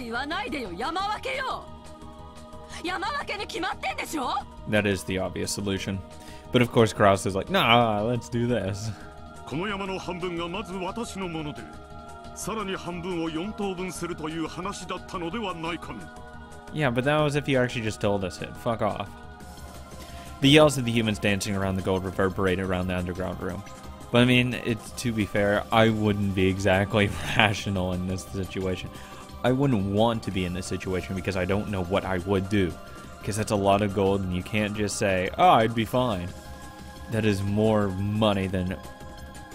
That is the obvious solution. But of course, Krauser is like, nah, let's do this. Yeah, but that was if he actually just told us it. Fuck off. The yells of the humans dancing around the gold reverberate around the underground room. But I mean, it's to be fair, I wouldn't be exactly rational in this situation. I wouldn't want to be in this situation because I don't know what I would do. Because that's a lot of gold and you can't just say, oh, I'd be fine. That is more money than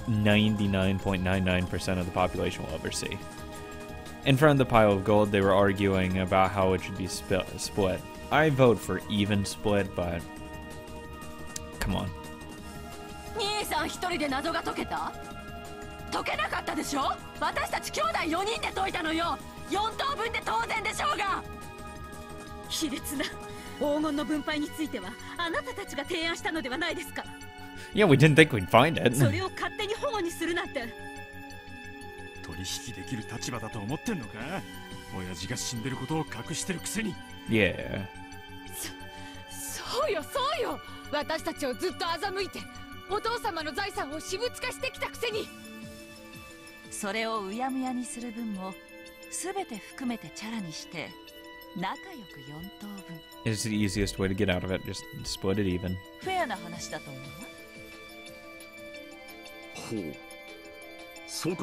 99.99% of the population will ever see. In front of the pile of gold, they were arguing about how it should be split. I vote for even split, but come on. Yeah, we didn't think we'd find it. Yeah. It's the easiest way to get out of it, just split it even. I'll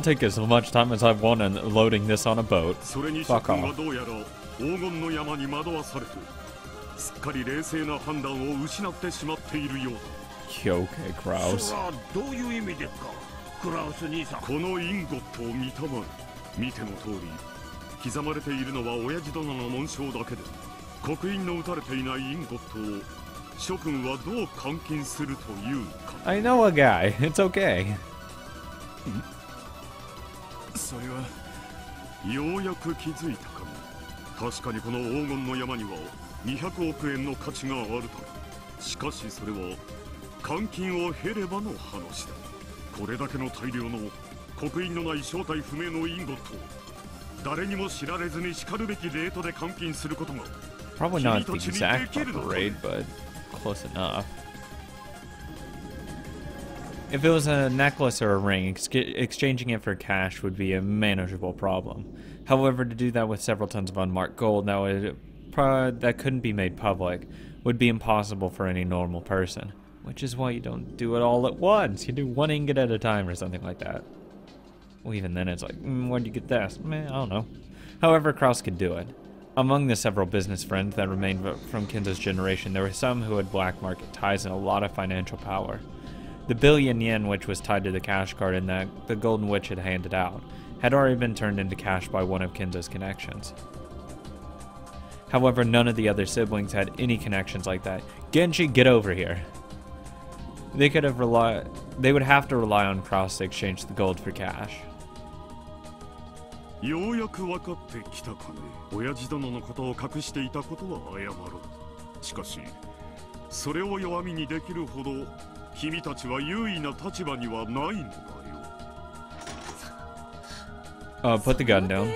take as much time as I want in loading this on a boat. Fuck off. Okay, Krause. I know a guy. It's okay. Probably not the exact rate, but close enough. If it was a necklace or a ring, exchanging it for cash would be a manageable problem. However, to do that with several tons of unmarked gold that couldn't be made public would be impossible for any normal person. Which is why you don't do it all at once. You do one ingot at a time or something like that. Well, even then it's like, where'd you get this? I don't know. However, Krauss could do it. Among the several business friends that remained from Kinzo's generation, there were some who had black market ties and a lot of financial power. The billion yen, which was tied to the cash card and that the Golden Witch had handed out, had already been turned into cash by one of Kinzo's connections. However, none of the other siblings had any connections like that. Genji, get over here! They would have to rely on Krauss to exchange the gold for cash. Put the gun down.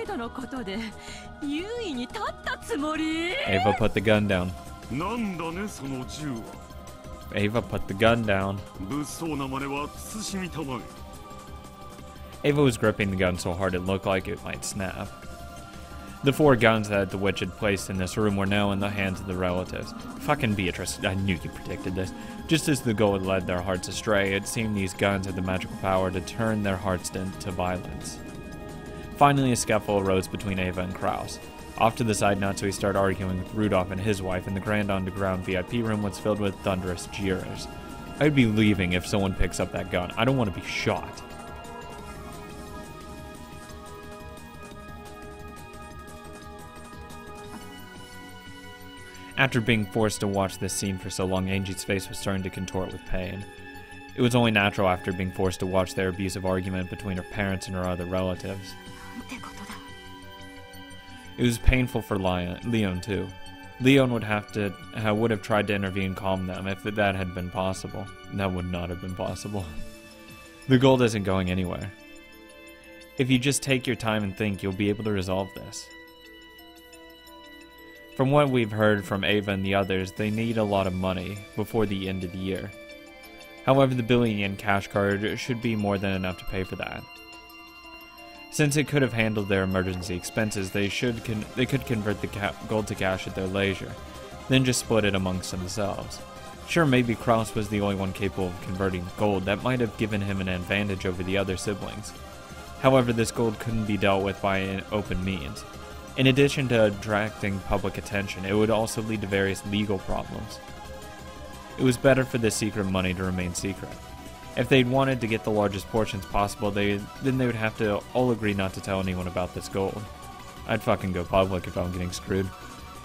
Ava, put the gun down. Ava, put the gun down. Ava was gripping the gun so hard it looked like it might snap. The four guns that the witch had placed in this room were now in the hands of the relatives. Fucking Beatrice, I knew you predicted this. Just as the gold led their hearts astray, it seemed these guns had the magical power to turn their hearts into violence. Finally, a scuffle arose between Ava and Krauss. Off to the side, Natsuki started arguing with Rudolph and his wife, and the grand underground VIP room was filled with thunderous jeers. I'd be leaving if someone picks up that gun. I don't want to be shot. After being forced to watch this scene for so long, Angie's face was starting to contort with pain. It was only natural after being forced to watch their abusive argument between her parents and her other relatives. It was painful for Leon, too. Leon would have tried to intervene, calm them if that had been possible. That would not have been possible. The gold isn't going anywhere. If you just take your time and think, you'll be able to resolve this. From what we've heard from Ava and the others, they need a lot of money before the end of the year. However, the billion-yen cash card should be more than enough to pay for that. Since it could have handled their emergency expenses, they could convert the gold to cash at their leisure, then just split it amongst themselves. Sure, maybe Kraus was the only one capable of converting gold. That might have given him an advantage over the other siblings. However, this gold couldn't be dealt with by open means. In addition to attracting public attention, it would also lead to various legal problems. It was better for the secret money to remain secret. If they'd wanted to get the largest portions possible, then they would have to all agree not to tell anyone about this gold. I'd fucking go public if I'm getting screwed.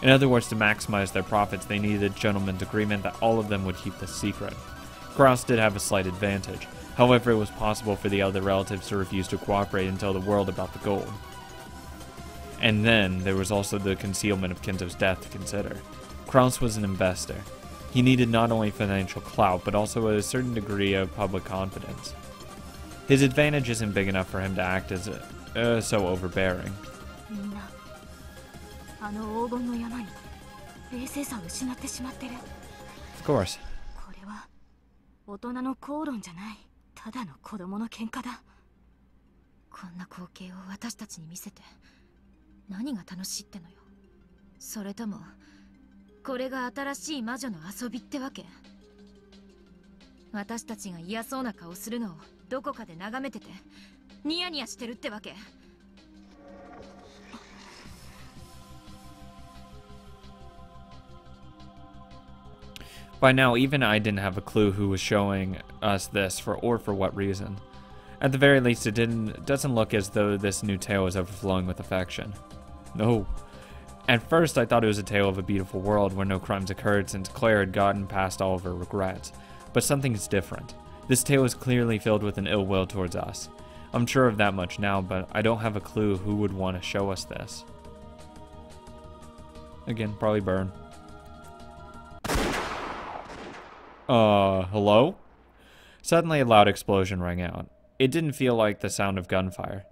In other words, to maximize their profits, they needed a gentleman's agreement that all of them would keep this secret. Krauss did have a slight advantage. However, it was possible for the other relatives to refuse to cooperate and tell the world about the gold. And then, there was also the concealment of Kinzo's death to consider. Krauss was an investor. He needed not only financial clout, but also a certain degree of public confidence. His advantage isn't big enough for him to act as so overbearing. Of course. By now, even I didn't have a clue who was showing us this or for what reason. At the very least, it doesn't look as though this new tale is overflowing with affection. No. At first, I thought it was a tale of a beautiful world where no crimes occurred since Claire had gotten past all of her regrets. But something is different. This tale is clearly filled with an ill will towards us. I'm sure of that much now, but I don't have a clue who would want to show us this. Again, probably Bern. Hello? Suddenly a loud explosion rang out. It didn't feel like the sound of gunfire.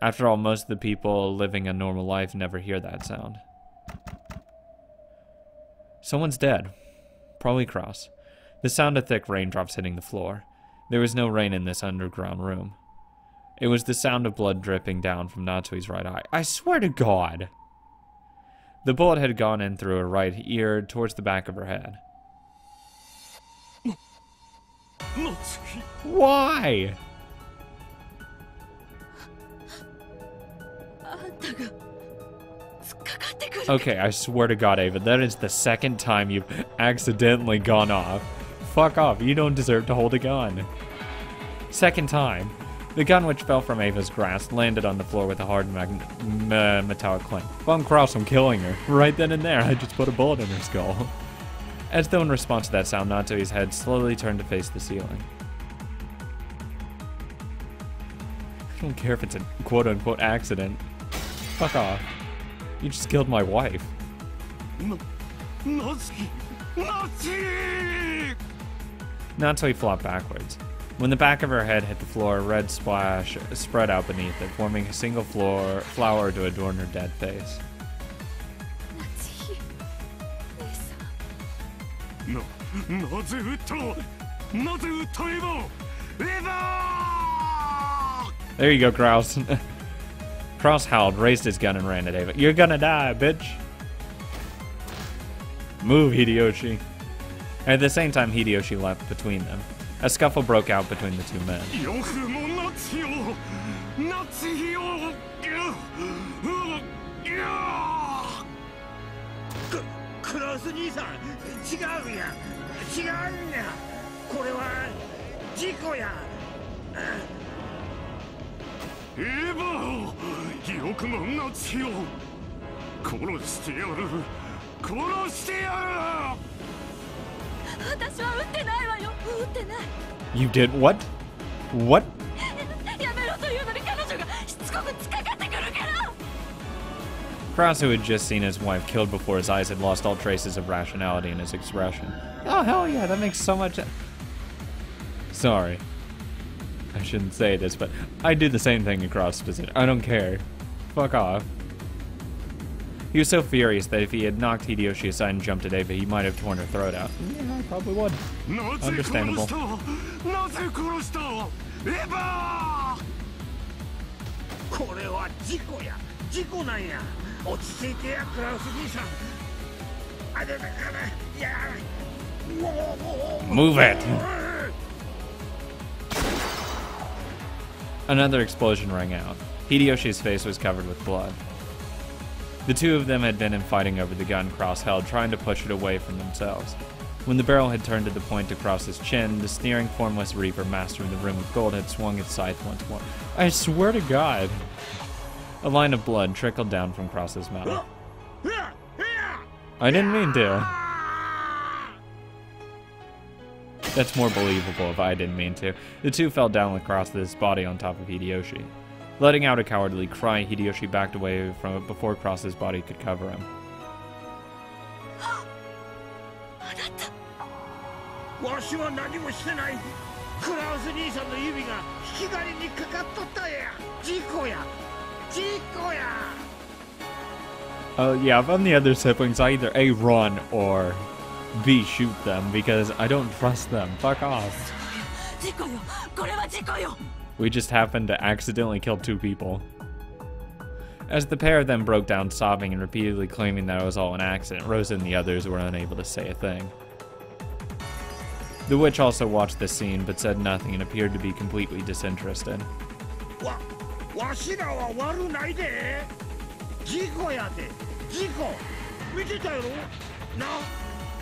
After all, most of the people living a normal life never hear that sound. Someone's dead. Probably Krauss. The sound of thick raindrops hitting the floor. There was no rain in this underground room. It was the sound of blood dripping down from Natsuki's right eye. I swear to God! The bullet had gone in through her right ear towards the back of her head. Why? Okay, I swear to God, Ava, that is the second time you've accidentally gone off. Fuck off, you don't deserve to hold a gun. Second time. The gun, which fell from Ava's grasp, landed on the floor with a hard metallic clang. Bum Krauss, I'm killing her. Right then and there, I just put a bullet in her skull. As though in response to that sound, Natsuki's head slowly turned to face the ceiling. I don't care if it's a quote-unquote accident. Fuck off. You just killed my wife. Natsuki flopped backwards. When the back of her head hit the floor, a red splash spread out beneath it, forming a single flower to adorn her dead face. There you go, Krauss. Krauss howled, raised his gun, and ran at Ava. You're gonna die, bitch. Move, Hideyoshi. At the same time, Hideyoshi leapt between them. A scuffle broke out between the two men. You did what? What? Krauser, who had just seen his wife killed before his eyes, had lost all traces of rationality in his expression. Oh, hell yeah, that makes so much... Sorry. I shouldn't say this, but I do the same thing in Krauser's position. I don't care. Fuck off. He was so furious that if he had knocked Hideyoshi aside and jumped at Eva, he might have torn her throat out. Yeah, I probably would. Understandable. Move it! Another explosion rang out. Hideyoshi's face was covered with blood. The two of them had been in fighting over the gun Krauser held, trying to push it away from themselves. When the barrel had turned to the point to Krauser's chin, the sneering, formless Reaper, master of the Room of Gold, had swung its scythe once more. I swear to God! A line of blood trickled down from Krauser's mouth. I didn't mean to. That's more believable if I didn't mean to. The two fell down with Krauser's body on top of Hideyoshi. Letting out a cowardly cry, Hideyoshi backed away from it before Krauser's body could cover him. Oh yeah, if I'm the other siblings, I either A, run, or B, shoot them, because I don't trust them. Fuck off. We just happened to accidentally kill two people. As the pair of them broke down sobbing and repeatedly claiming that it was all an accident, Rosa and the others were unable to say a thing. The witch also watched the scene but said nothing and appeared to be completely disinterested. Nope.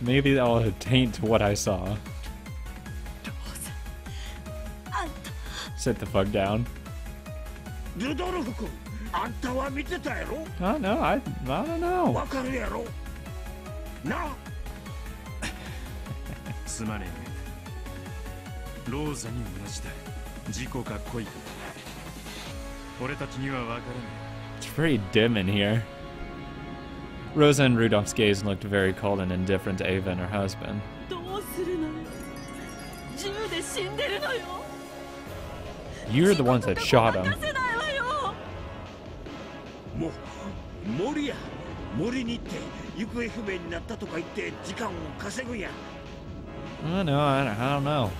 Maybe that'll taint what I saw. Sit the fuck down. Oh, no, I don't know. It's pretty dim in here. Rosa and Rudolph's gaze looked very cold and indifferent to Eva and her husband. You're the ones that shot him. Oh, no, I don't know.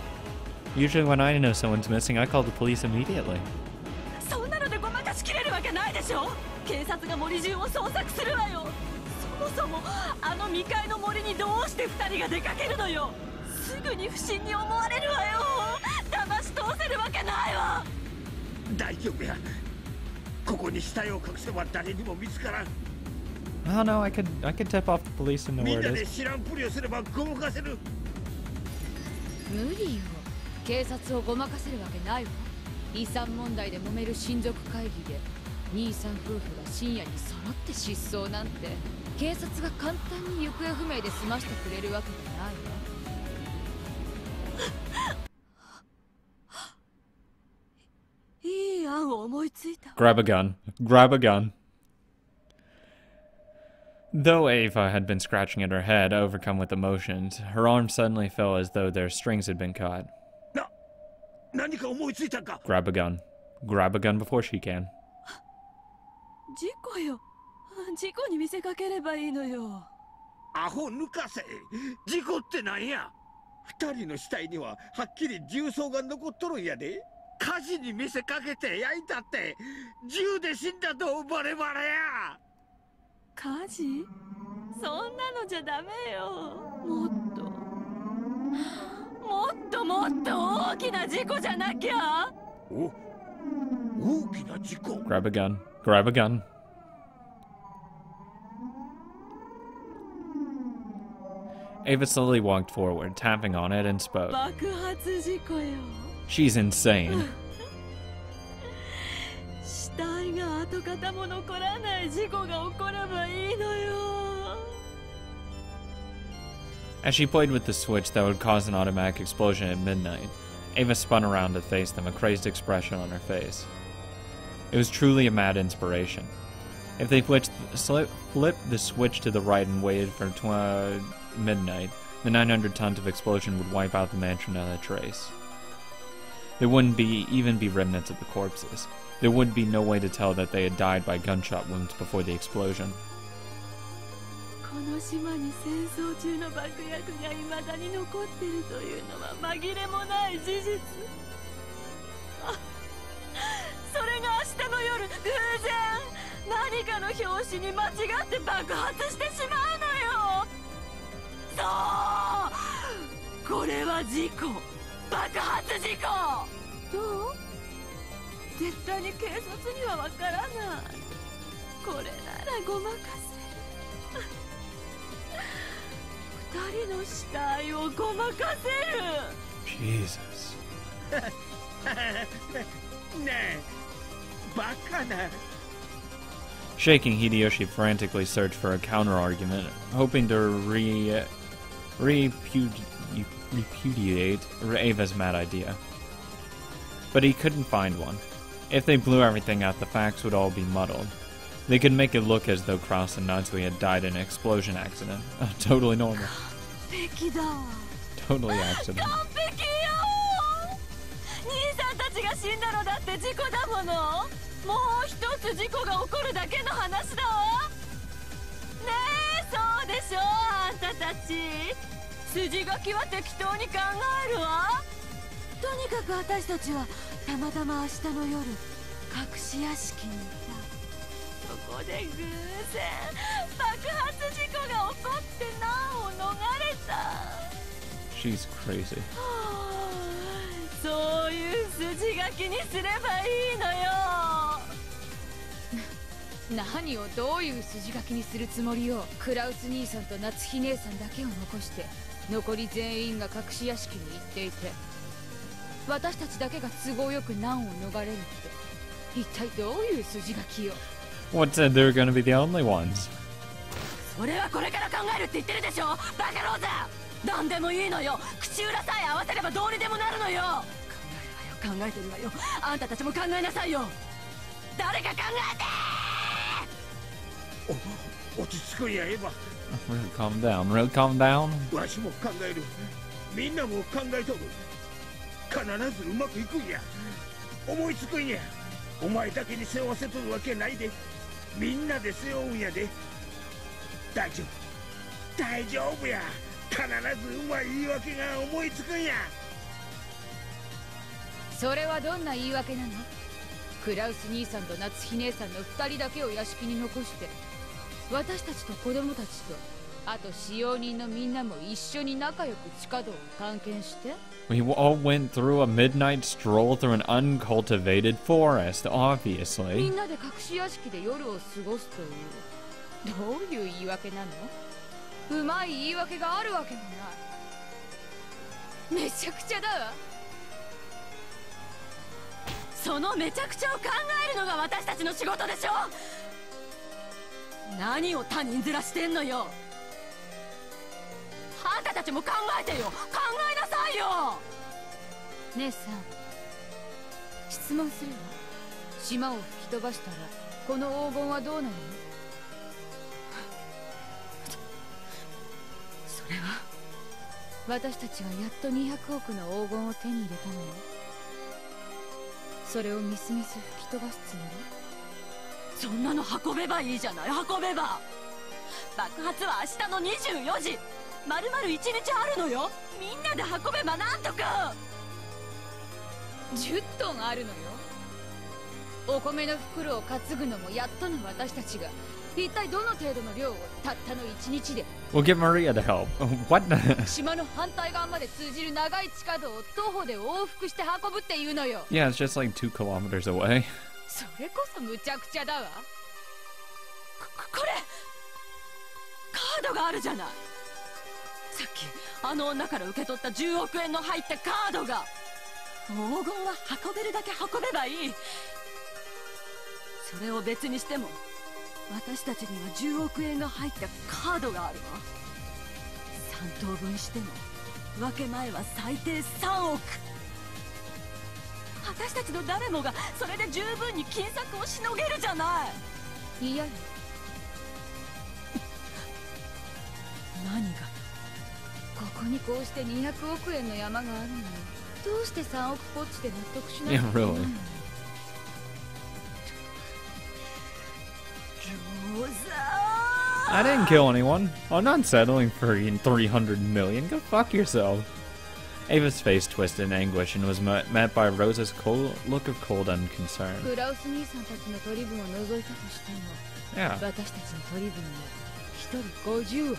Usually when I know someone's missing, I call the police immediately. Oh no, I could tip off the police and know where it is. Grab a gun. Grab a gun. Though Eva had been scratching at her head, overcome with emotions, her arm suddenly fell as though their strings had been cut. Grab a gun. Grab a gun before she can. Grab a gun. Grab a gun. Ava slowly walked forward, tapping on it, and spoke. She's insane. As she played with the switch that would cause an automatic explosion at midnight, Ava spun around to face them, a crazed expression on her face. It was truly a mad inspiration. If they flipped the switch to the right and waited for midnight, the 900 tons of explosion would wipe out the mansion without a trace. There wouldn't even be remnants of the corpses. There would be no way to tell that they had died by gunshot wounds before the explosion. Jesus. Shaking, Hideyoshi frantically searched for a counter-argument, hoping to repudiate Ava's mad idea. But he couldn't find one. If they blew everything out, the facts would all be muddled. They could make it look as though Krauser and Natsuki had died in an explosion accident. Totally normal. Totally accident. She's crazy. What said they were going to be the only ones? Really calm down, really calm down. We all went through a midnight stroll through an uncultivated forest, obviously. We'll get Maria to help. What? Yeah, it's just like 2 kilometers away. あの女から受け取った10億円の入ったカードが。黄金は運べるだけ運べばいい。それを別にしても私たちには10億円が入ったカードがあるわ。3等分しても分け前は最低3億。私たちの誰もがそれで十分に金策をしのげるじゃない。いや何がここにこうして200億円の山があるのにどうして3億ポッチで納得しないの。上手。I didn't kill anyone. I'm not settling for $300 million. Go fuck yourself. Ava's face twisted in anguish and was met by Rosa's cold look of cold unconcern. Yeah. Yep. Well, you'd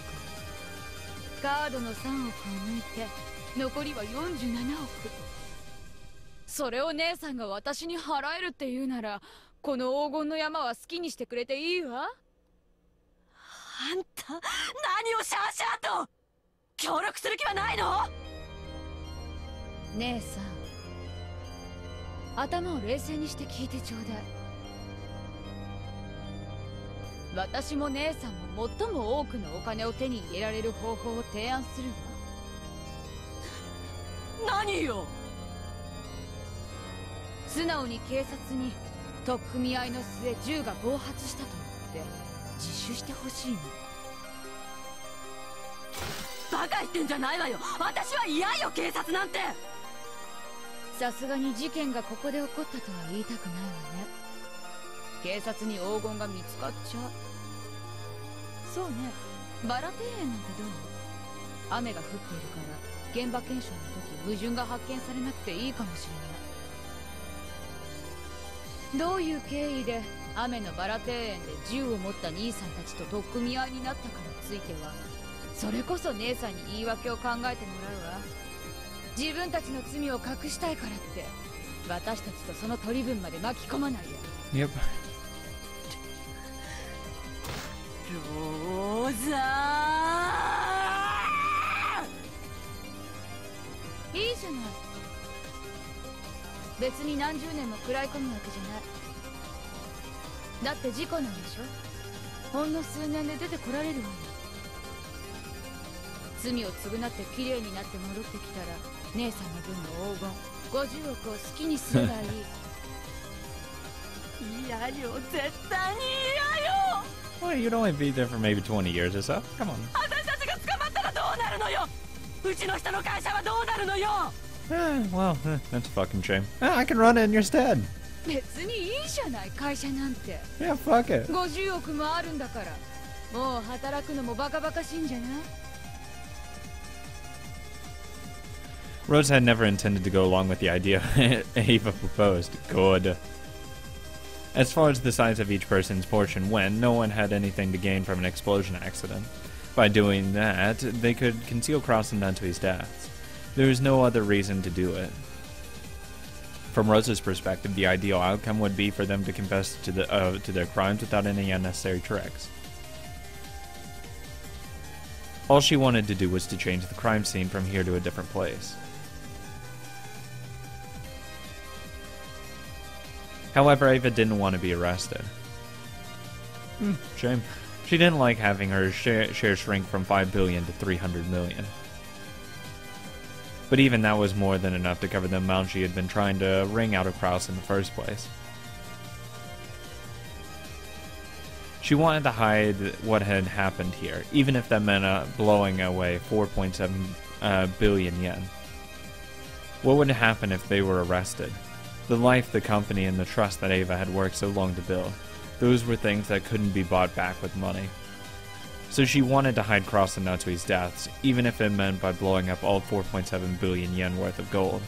only be there for maybe 20 years or so. Come on. Well, that's a fucking shame. I can run it in your stead. Yeah, fuck it. Rose had never intended to go along with the idea Ava proposed. Good. As far as the size of each person's portion went, no one had anything to gain from an explosion accident. By doing that, they could conceal Krauser and Natsuki's deaths. There was no other reason to do it. From Rosa's perspective, the ideal outcome would be for them to confess to their crimes without any unnecessary tricks. All she wanted to do was to change the crime scene from here to a different place. However, Ava didn't want to be arrested. Shame. She didn't like having her share shrink from 5 billion to 300 million. But even that was more than enough to cover the amount she had been trying to wring out of Krauser in the first place. She wanted to hide what had happened here, even if that meant blowing away 4.7 billion yen. What would happen if they were arrested? The life, the company, and the trust that Ava had worked so long to build, those were things that couldn't be bought back with money. So she wanted to hide Krauser and Natsuki's deaths, even if it meant by blowing up all 4.7 billion yen worth of gold.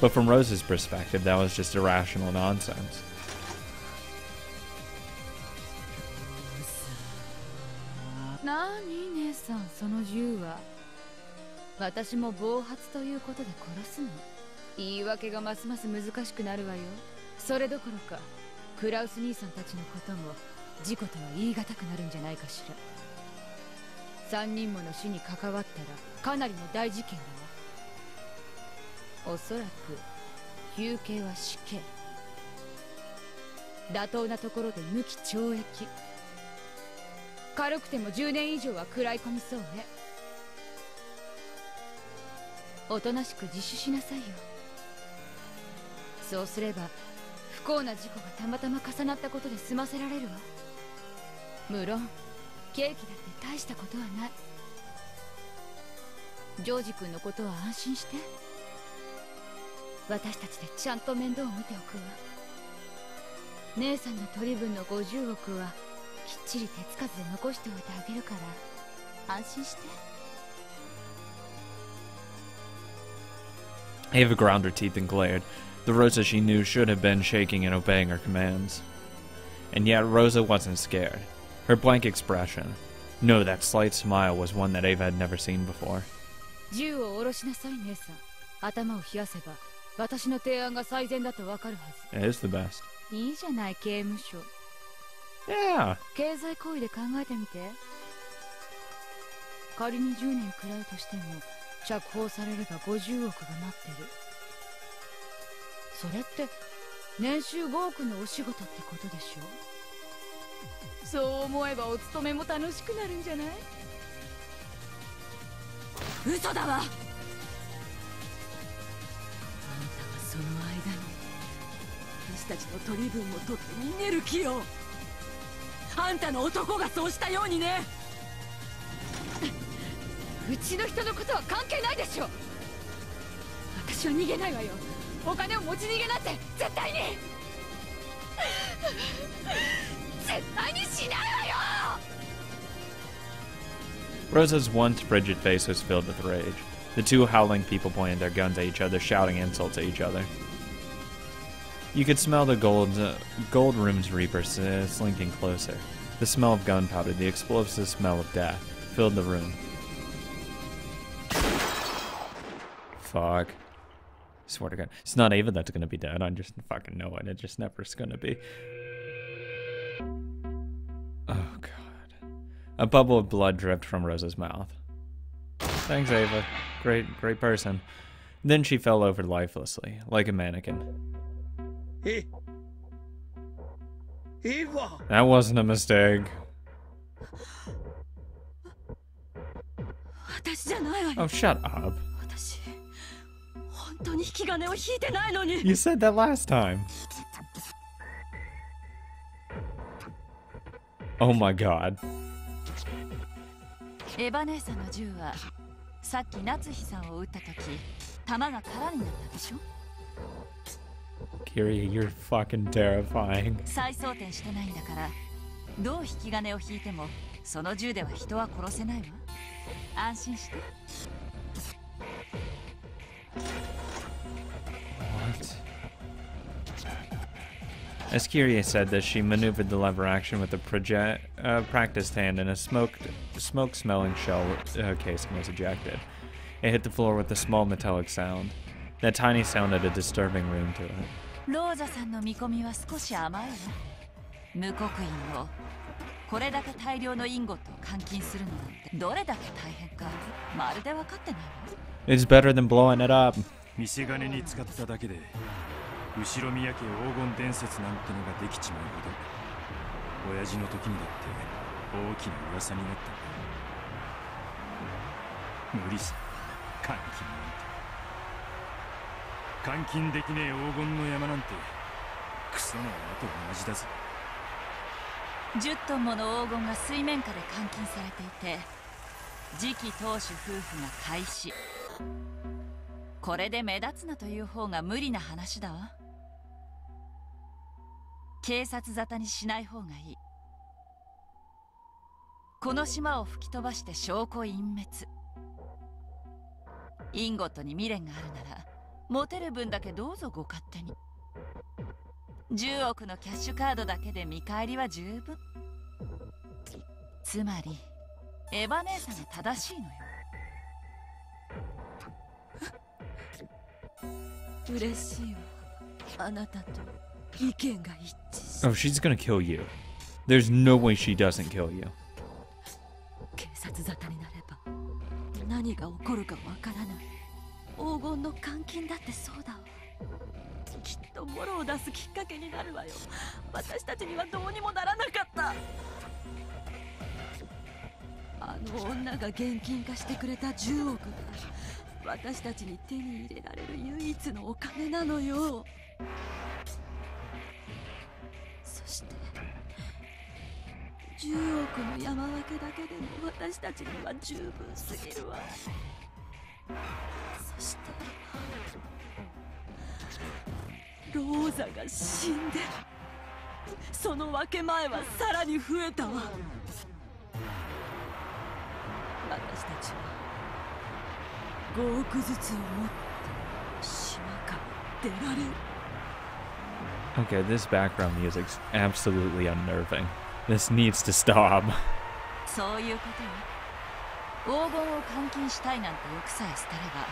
But from Rose's perspective, that was just irrational nonsense. 3人もの死に関わったらかなりの大事件だわ。おそらく求刑は死刑、妥当なところで無期懲役、軽くても10年以上は食らい込みそうね。おとなしく自首しなさいよ。そうすれば不幸な事故がたまたま重なったことで済ませられるわ。無論ケーキだって大したことはない。ジョージ君のことは安心して、私たちでちゃんと面倒を見ておくわ。姉さんの取り分の50億はきっちり手つかずで残しておいてあげるから、安心して。 Ava ground her teeth and glared. The Rosa she knew should have been shaking and obeying her commands. And yet Rosa wasn't scared. Her blank expression, no, that slight smile, was one that Ava had never seen before. It is the best. Yeah. Rosa's once frigid face was filled with rage. The two howling people pointed their guns at each other, shouting insults at each other. You could smell the gold room's reaper slinking closer. The smell of gunpowder, the explosive smell of death, filled the room. Fuck. Swear to God. It's not Ava that's gonna be dead. I just fucking know it. It just never's gonna be. Oh, God. A bubble of blood dripped from Rosa's mouth. Thanks, Ava. Great person. Then she fell over lifelessly, like a mannequin. Ava! That wasn't a mistake. Oh, shut up. You said that last time. Oh my God. Kyrie, you're fucking terrifying. What? As Kyrie said this, she maneuvered the lever action with a practiced hand, and a smoke-smelling shell casing was ejected. It hit the floor with a small metallic sound. That tiny sound had a disturbing ring to it. It's better than blowing it up. Oh, she's gonna kill you. There's no way she doesn't kill you. かわからない。黄金の監禁だってそうだ。きっとボロを出すきっかけになるわよ。私たちにはどうにもならなかった。あの女が現金化してくれた10億が私たちに手に入れられる唯一のお金なのよ。そして10億の山分けだけでも私たちには十分すぎるわ。そしてローザが死んでその分け前はさらに増えたわ。私たちは5億ずつを持って島から出られる。 Okay, this background music's absolutely unnerving. This needs to stop. そういうことよ。黄金を監禁したいなんて欲さえ捨てれば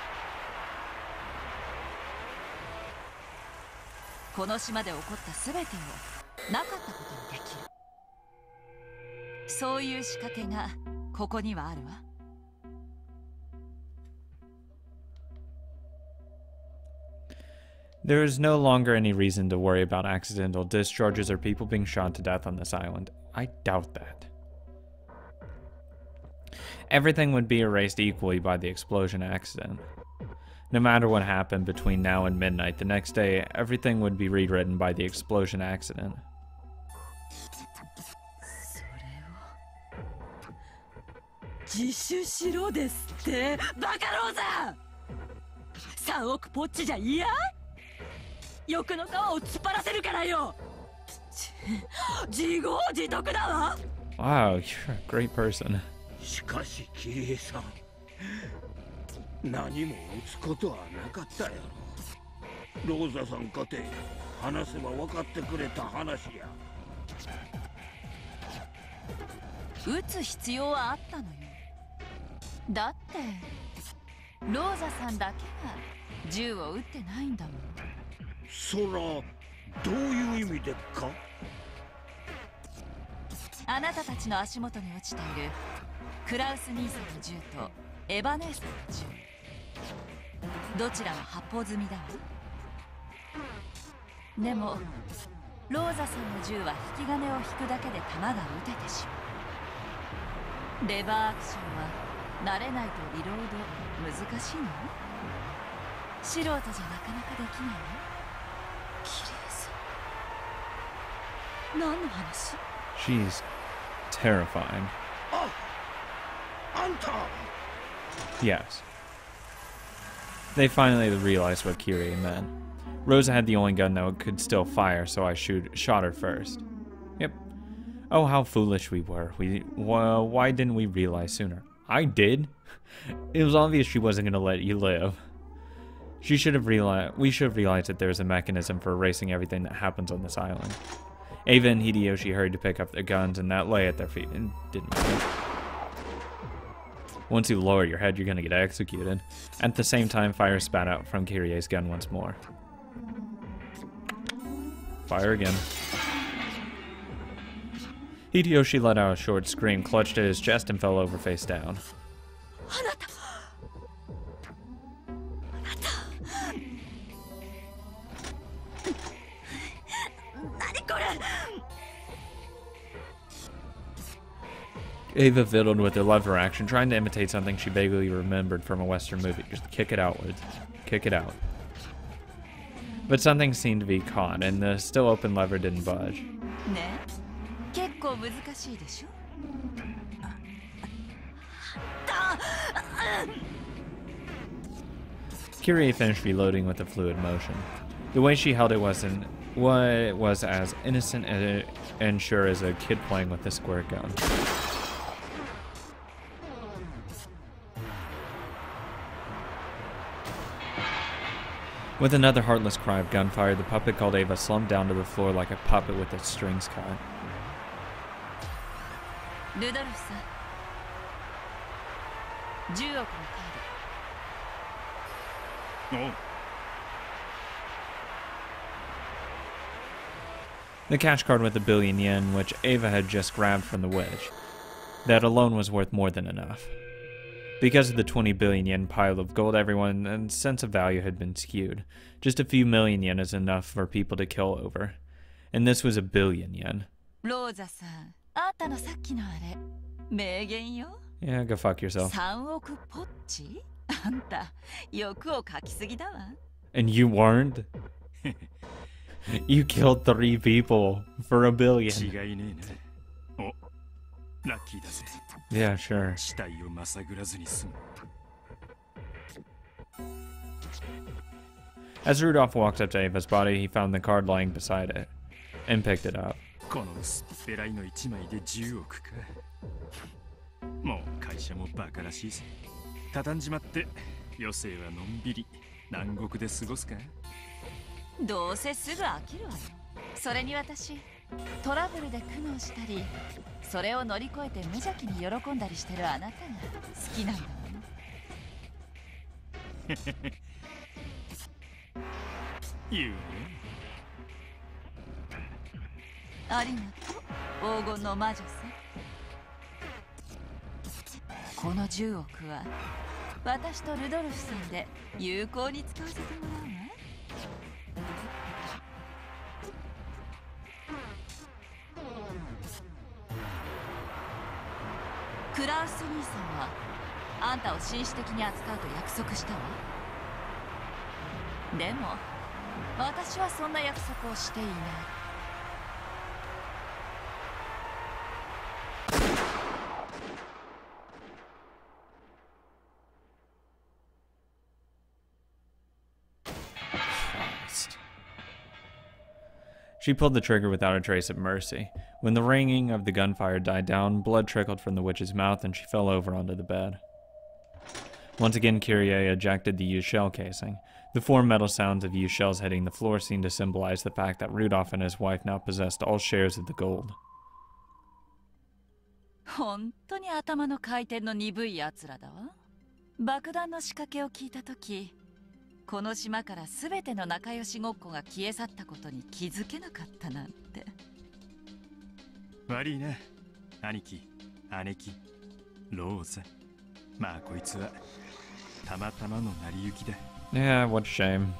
この島で起こった全てをなかったことにできる。そういう仕掛けがここにはあるわ。There is no longer any reason to worry about accidental discharges or people being shot to death on this island. I doubt that. Everything would be erased equally by the explosion accident. No matter what happened between now and midnight the next day, everything would be rewritten by the explosion accident. 自首しろですって。バカローザ3億ポッチじゃ嫌？欲の皮を突っ張らせるからよ。自業自得だわ。Wow, you're a great person. しかしキリエさん何も打つことはなかったやろ。ローザさんかて話せば分かってくれた話や。打つ必要はあったのよ。だってローザさんだけが銃を撃ってないんだもん。そらどういう意味でか。あなたたちの足元に落ちているクラウス兄さんの銃とエバネーさんの銃、どちらも発砲済みだわ。でもローザさんの銃は引き金を引くだけで弾が撃ててしまう。レバーアクションは慣れないとリロード難しいの。素人じゃなかなかできないの。キリエさん何の話。 She's terrifying. Oh, Anton. Yes. They finally realized what Kyrie meant. Rosa had the only gun that could still fire, so I shot her first. Yep. Oh, how foolish we were. Well, why didn't we realize sooner? I did. It was obvious she wasn't going to let you live. We should have realized that there's a mechanism for erasing everything that happens on this island. Ava and Hideyoshi hurried to pick up their guns, and that lay at their feet and didn't move. Once you lower your head, you're going to get executed. At the same time, fire spat out from Kirie's gun once more. Fire again. Hideyoshi let out a short scream, clutched at his chest, and fell over face down. Ava fiddled with her lever action, trying to imitate something she vaguely remembered from a Western movie. Just kick it outwards. Kick it out. But something seemed to be caught, and the still open lever didn't budge. 結構難しいでしょ。Kyrie finished reloading with a fluid motion. The way she held it was as innocent and sure as a kid playing with a squirt gun. With another heartless cry of gunfire, the puppet called Ava slumped down to the floor like a puppet with its strings cut. Rudolph, the cash card with 1 billion yen, which Ava had just grabbed from the witch. That alone was worth more than enough. Because of the 20 billion yen pile of gold, everyone's sense of value had been skewed. Just a few million yen is enough for people to kill over. And this was a billion yen. Yeah, go fuck yourself. And you weren't? You killed 3 people for a billion. Yeah, sure. As Rudolph walked up to Ava's body, he found the card lying beside it and picked it up. She pulled the trigger without a trace of mercy. When the ringing of the gunfire died down, blood trickled from the witch's mouth and she fell over onto the bed. Once again, Kyrie ejected the used shell casing. The 4 metal sounds of used shells hitting the floor seemed to symbolize the fact that Rudolph and his wife now possessed all shares of the gold. Yeah, what a shame.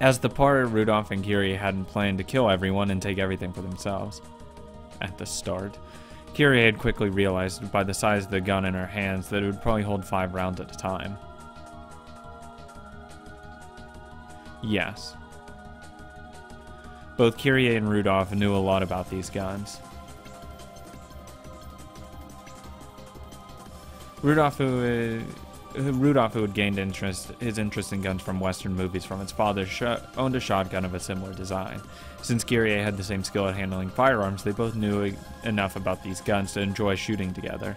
As the party, Rudolph and Kyrie hadn't planned to kill everyone and take everything for themselves. At the start, Kyrie had quickly realized by the size of the gun in her hands that it would probably hold 5 rounds at a time. Yes. Both Kyrie and Rudolph knew a lot about these guns. Rudolph, who had gained his interest in guns from Western movies from his father, owned a shotgun of a similar design. Since Kyrie had the same skill at handling firearms, they both knew enough about these guns to enjoy shooting together.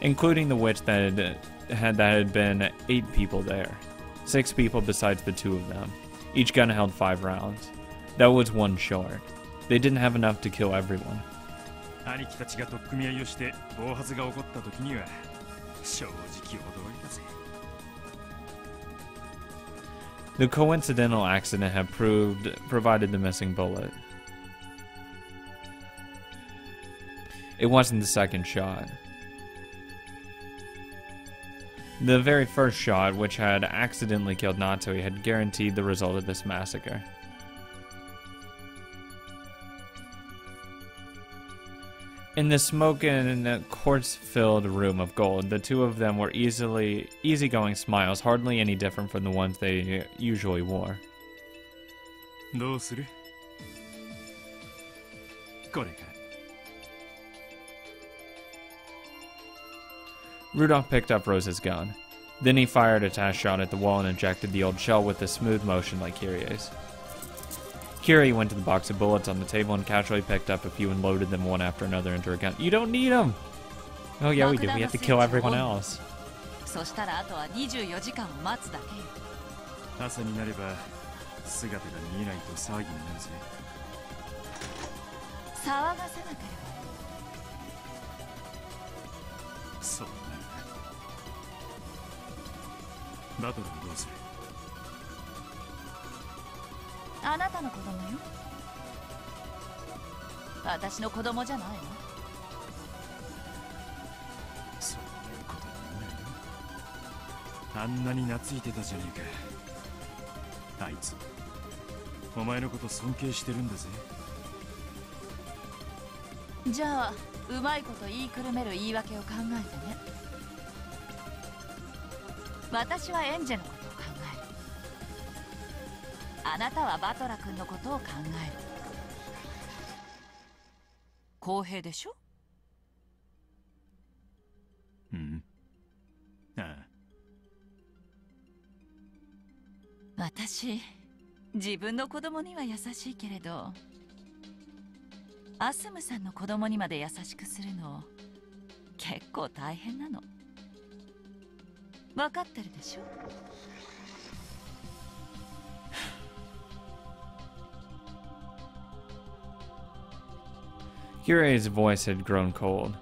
Including the witch that had been 8 people there. 6 people besides the 2 of them. Each gun held 5 rounds. That was 1 short. They didn't have enough to kill everyone. The coincidental accident had provided the missing bullet. It wasn't the second shot. The very first shot, which had accidentally killed Natsuki, had guaranteed the result of this massacre. In the smoke and quartz-filled room of gold, the 2 of them were easygoing smiles, hardly any different from the ones they usually wore. Rudolph picked up Rose's gun. Then he fired a test shot at the wall and ejected the old shell with a smooth motion like Kyrie's. Kyrie went to the box of bullets on the table and casually picked up a few and loaded them one after another into her gun. You don't need them! Oh yeah, we do. We have to kill everyone else. 姿が見えないと騒ぎになるぜ。騒がせなければ。そうだな。バトルはどうする？あなたの子供よ。私の子供じゃないの。そういうことになるよ。あんなに懐いてたじゃねえか。あいつ、お前のこと尊敬してるんだぜ。じゃあ、うまいこと言いくるめる言い訳を考えてね。私はエンジェのことを考える。あなたはバトラ君のことを考える。公平でしょ？うん。ああ。私、自分の子供には優しいけれど、アスムさんの子供にまで優しくするの、結構大変なの。分かってるでしょ？Kyrie's voice had grown cold.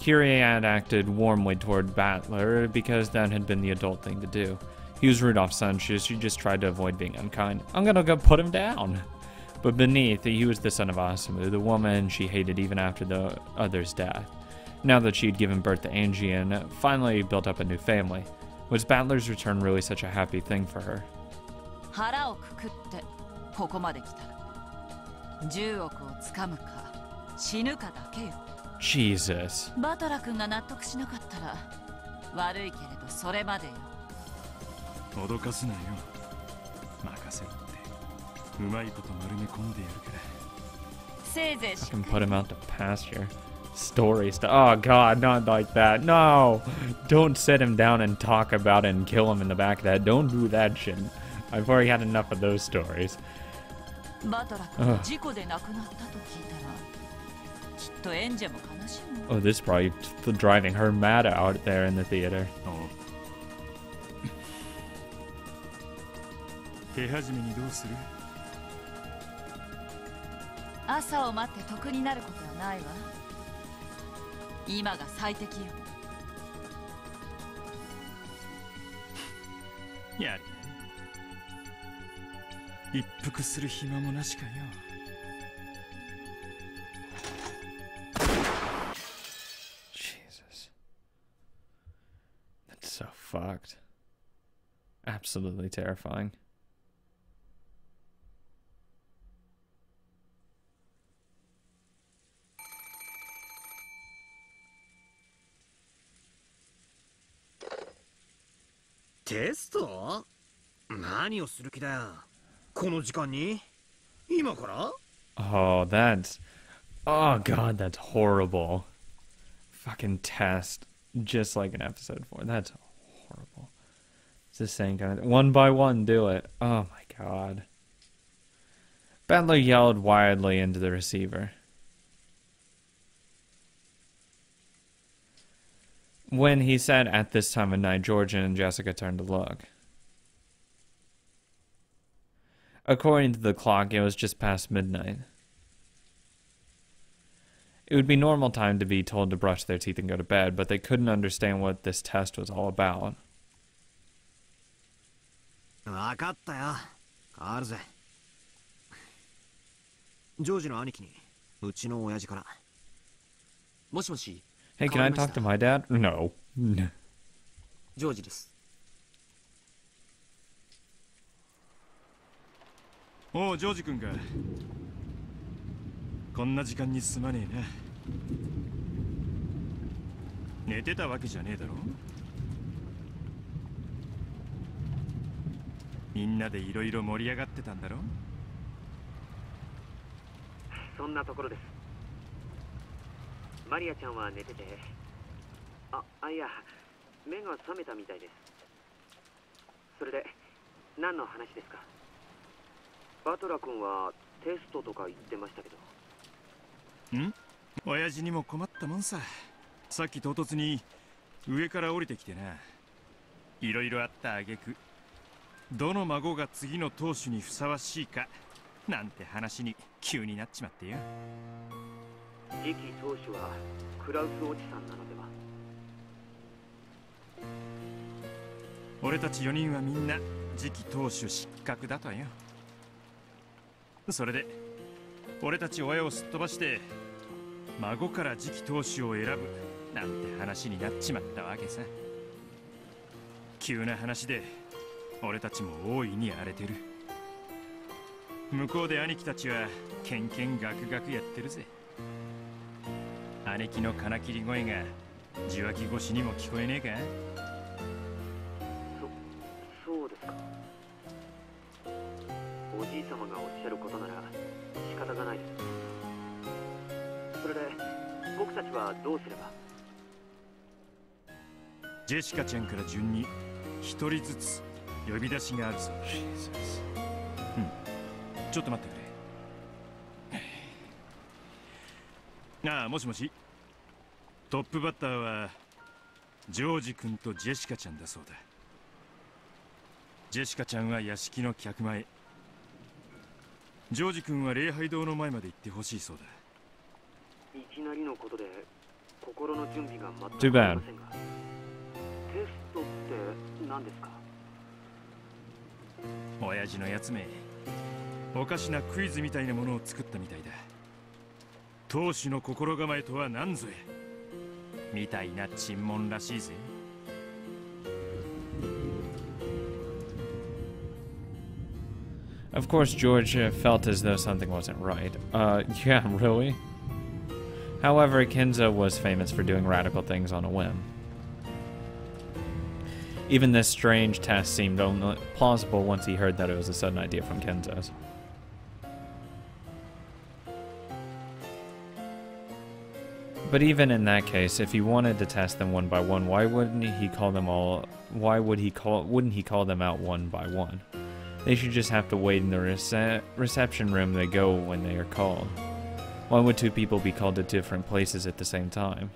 Kyrie had acted warmly toward Battler because that had been the adult thing to do. He was Rudolph's son, she just tried to avoid being unkind. I'm gonna go put him down. But beneath, he was the son of Asumu, the woman she hated even after the other's death. Now that she had given birth to Angie and finally built up a new family, was Battler's return really such a happy thing for her? Jesus. Jesus. 脅かすなよ。任せろって。うまいこと丸め込んでやるから。せいぜいしっかり。I can put him out to pasture. Story stuff. Oh God, not like that. No, don't set him down and talk about it and kill him in the back of that. Don't do that shit. I've already had enough of those stories. バトラが事故で亡くなったと聞いたら、きっとエンジェも悲しむ。Oh, this is probably driving her mad out there in the theater. 手始めにどうする？朝を待って得になることはないわ。今が最適よ。やれ。一服する暇もなしかよ。Jesus. That's so fucked. Absolutely terrifying. Test? What are you doing? This time? Now? Oh, that's... Oh, God, that's horrible. Fucking test. Just like in episode 4. That's horrible. It's the same kind of... One by one, do it. Oh, my God. Battler yelled wildly into the receiver. When he said, at this time of night, George and Jessica turned to look. According to the clock, it was just past midnight. It would be normal time to be told to brush their teeth and go to bed, but they couldn't understand what this test was all about. I got it. I got it. George's uncle, our father. Hello? Hey, can I talk to my dad? No. George. Oh, George. Maria-chan was sleeping. Yeah, my eyes were tired. So, what about the story? Battler-kun was saying about tests. Hmm? My dad was also confused. He just fell down from the top. There was a lot of どの孫が次の当主にふさわしいかなんて話に急になっちまってよ。次期当主はクラウスおじさんなのでは。俺たち4人はみんな次期当主失格だとよ。それで俺たち親をすっ飛ばして孫から次期当主を選ぶなんて話になっちまったわけさ。急な話で俺たちも大いに荒れてる。向こうで兄貴たちはケンケンガクガクやってるぜ。姉貴の金切り声が受話器越しにも聞こえねえか。そうですか。おじい様がおっしゃることなら仕方がないです。それで僕たちはどうすれば。ジェシカちゃんから順に一人ずつ呼び出しがあるそうです。ちょっと待ってくれ。もしもし。トップバッターはジョージ君とジェシカちゃんだそうだ。ジェシカちゃんは屋敷の客前、ジョージ君は礼拝堂の前まで行ってほしいそうだ。いきなりのことで心の準備が全くできませんが。テストって何ですか。親父のやつめ、おかしなクイズみたいなものを作ったみたいだ。当主の心構えとは何ぞやみたいな沈悶らしいぜ。Of course, George felt as though something wasn't right. Yeah, really? However, Kinzo was famous for doing radical things on a whim. Even this strange test seemed only plausible once he heard that it was a sudden idea from Kinzo's. But even in that case, if he wanted to test them one by one, why wouldn't he call them out one by one? They should just have to wait in the reception room they go when they are called. Why would two people be called to different places at the same time?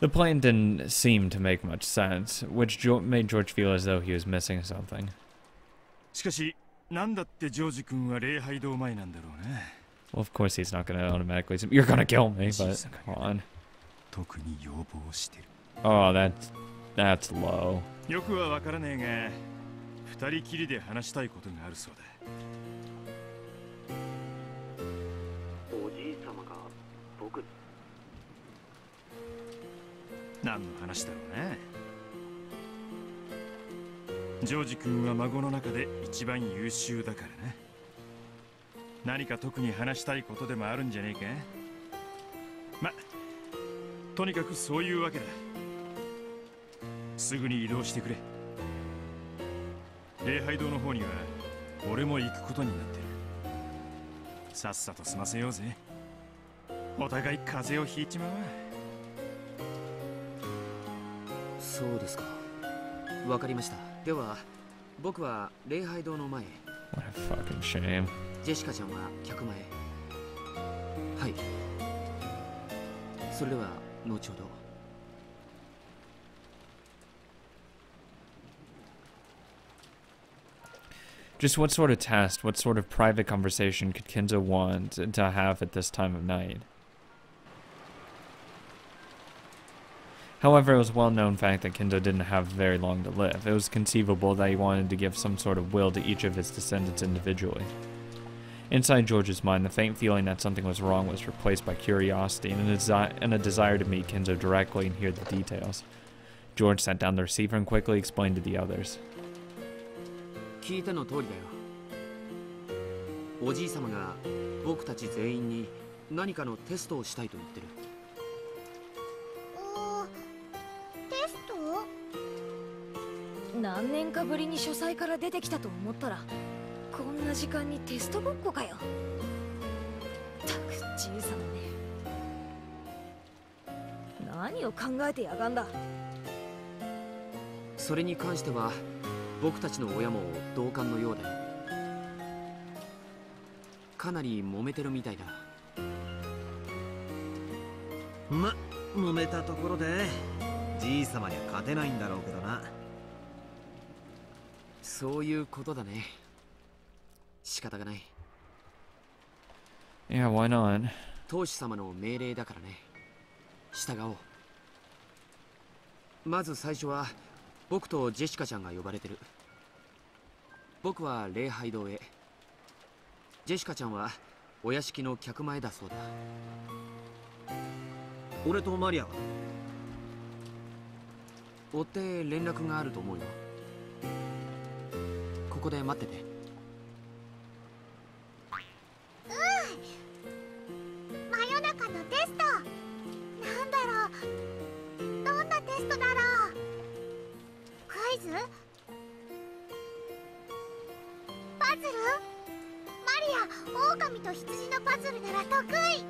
The plan didn't seem to make much sense, which made George feel as though he was missing something. しかし、なんだってジョージ君は礼拝堂前なんだろうね。Well, of course he's not going to automatically. You're going to kill me, but come on. 特に要望してる。Oh, that's low. よくはわからねえが、二人きりで話したいことがあるそうだ。おじい様が僕。何の話だろうね。ジョージ君は孫の中で一番優秀だからね。何か特に話したいことでもあるんじゃねえか。ま、とにかくそういうわけだ。すぐに移動してくれ。礼拝堂の方には俺も行くことになってる。さっさと済ませようぜ。お互い風邪をひいちまうわ。そうですか。わかりました。では僕は礼拝堂の前へ。What a fucking shame。ジェシカちゃんは客前へ。はい。それでは後ほど。Just what sort of test, what sort of private conversation could Kinzo want to have at this time of night? However, it was a well-known fact that Kinzo didn't have very long to live. It was conceivable that he wanted to give some sort of will to each of his descendants individually. Inside George's mind, the faint feeling that something was wrong was replaced by curiosity and a desire to meet Kinzo directly and hear the details. George sat down the receiver and quickly explained to the others. 聞いたの通りだよ。おじい様が僕たち全員に何かのテストをしたいと言ってる。テスト？何年かぶりに書斎から出てきたと思ったら、こんな時間にテストごっこかよ。ったくじいさまね。何を考えてやがんだ。それに関しては。僕たちの親も同感のようだ。かなり揉めてるみたいだ。揉めたところでじい様には勝てないんだろうけどな。そういうことだね。仕方がない。Yeah, why not? 当主様の命令だからね。従おう。まず最初は僕とジェシカちゃんが呼ばれてる。僕は礼拝堂へ。ジェシカちゃんはお屋敷の客前だそうだ。俺とマリアは追って連絡があると思うよ。ここで待ってて。うん。真夜中のテスト。なんだろう。どんなテストだろう。クイズ？パズル？マリア、狼と羊のパズルなら得意。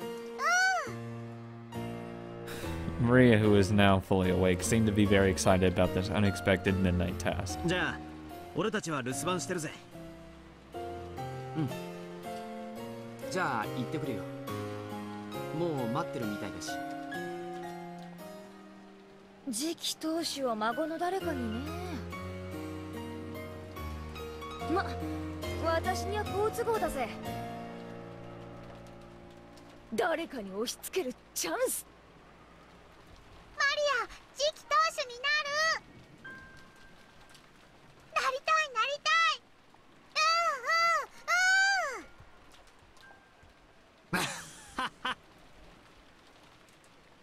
Maria, who is now fully awake, seemed to be very excited about this unexpected midnight task.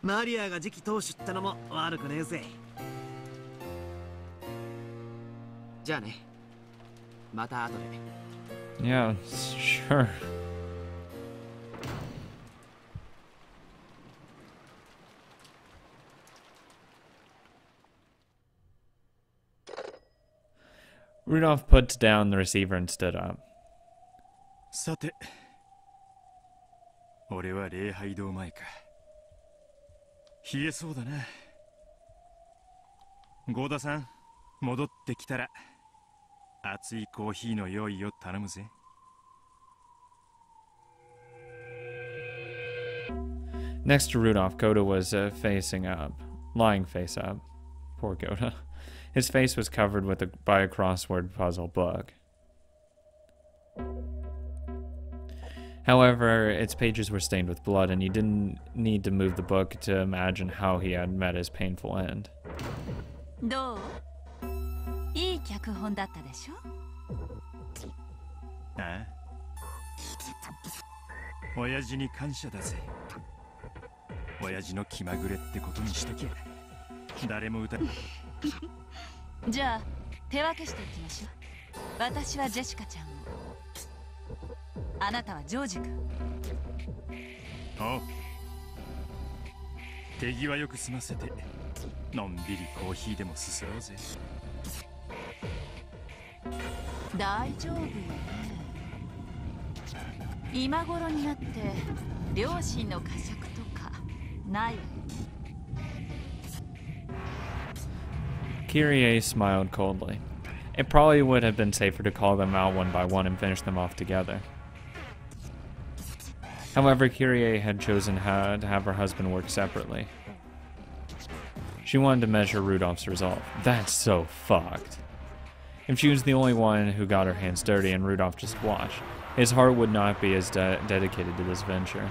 Maria が次期当主ってのも悪くねえぜ。じゃあね。また後で。Yeah, sure. Rudolph puts down the receiver and stood up. さて、俺は礼拝堂前か。冷えそうだな。ゴダさん、戻ってきたら熱いコーヒーの用意を頼むぜ。Next to Rudolph, Goda was facing up, lying face up. Poor Goda. His face was covered with by a crossword puzzle book. However, its pages were stained with blood, and you didn't need to move the book to imagine how he had met his painful end. Kyrie smiled coldly. It probably would have been safer to call them out one by one and finish them off together. However, Kyrie had chosen how to have her husband work separately. She wanted to measure Rudolph's resolve. That's so fucked. If she was the only one who got her hands dirty and Rudolph just watched, his heart would not be as dedicated to this venture.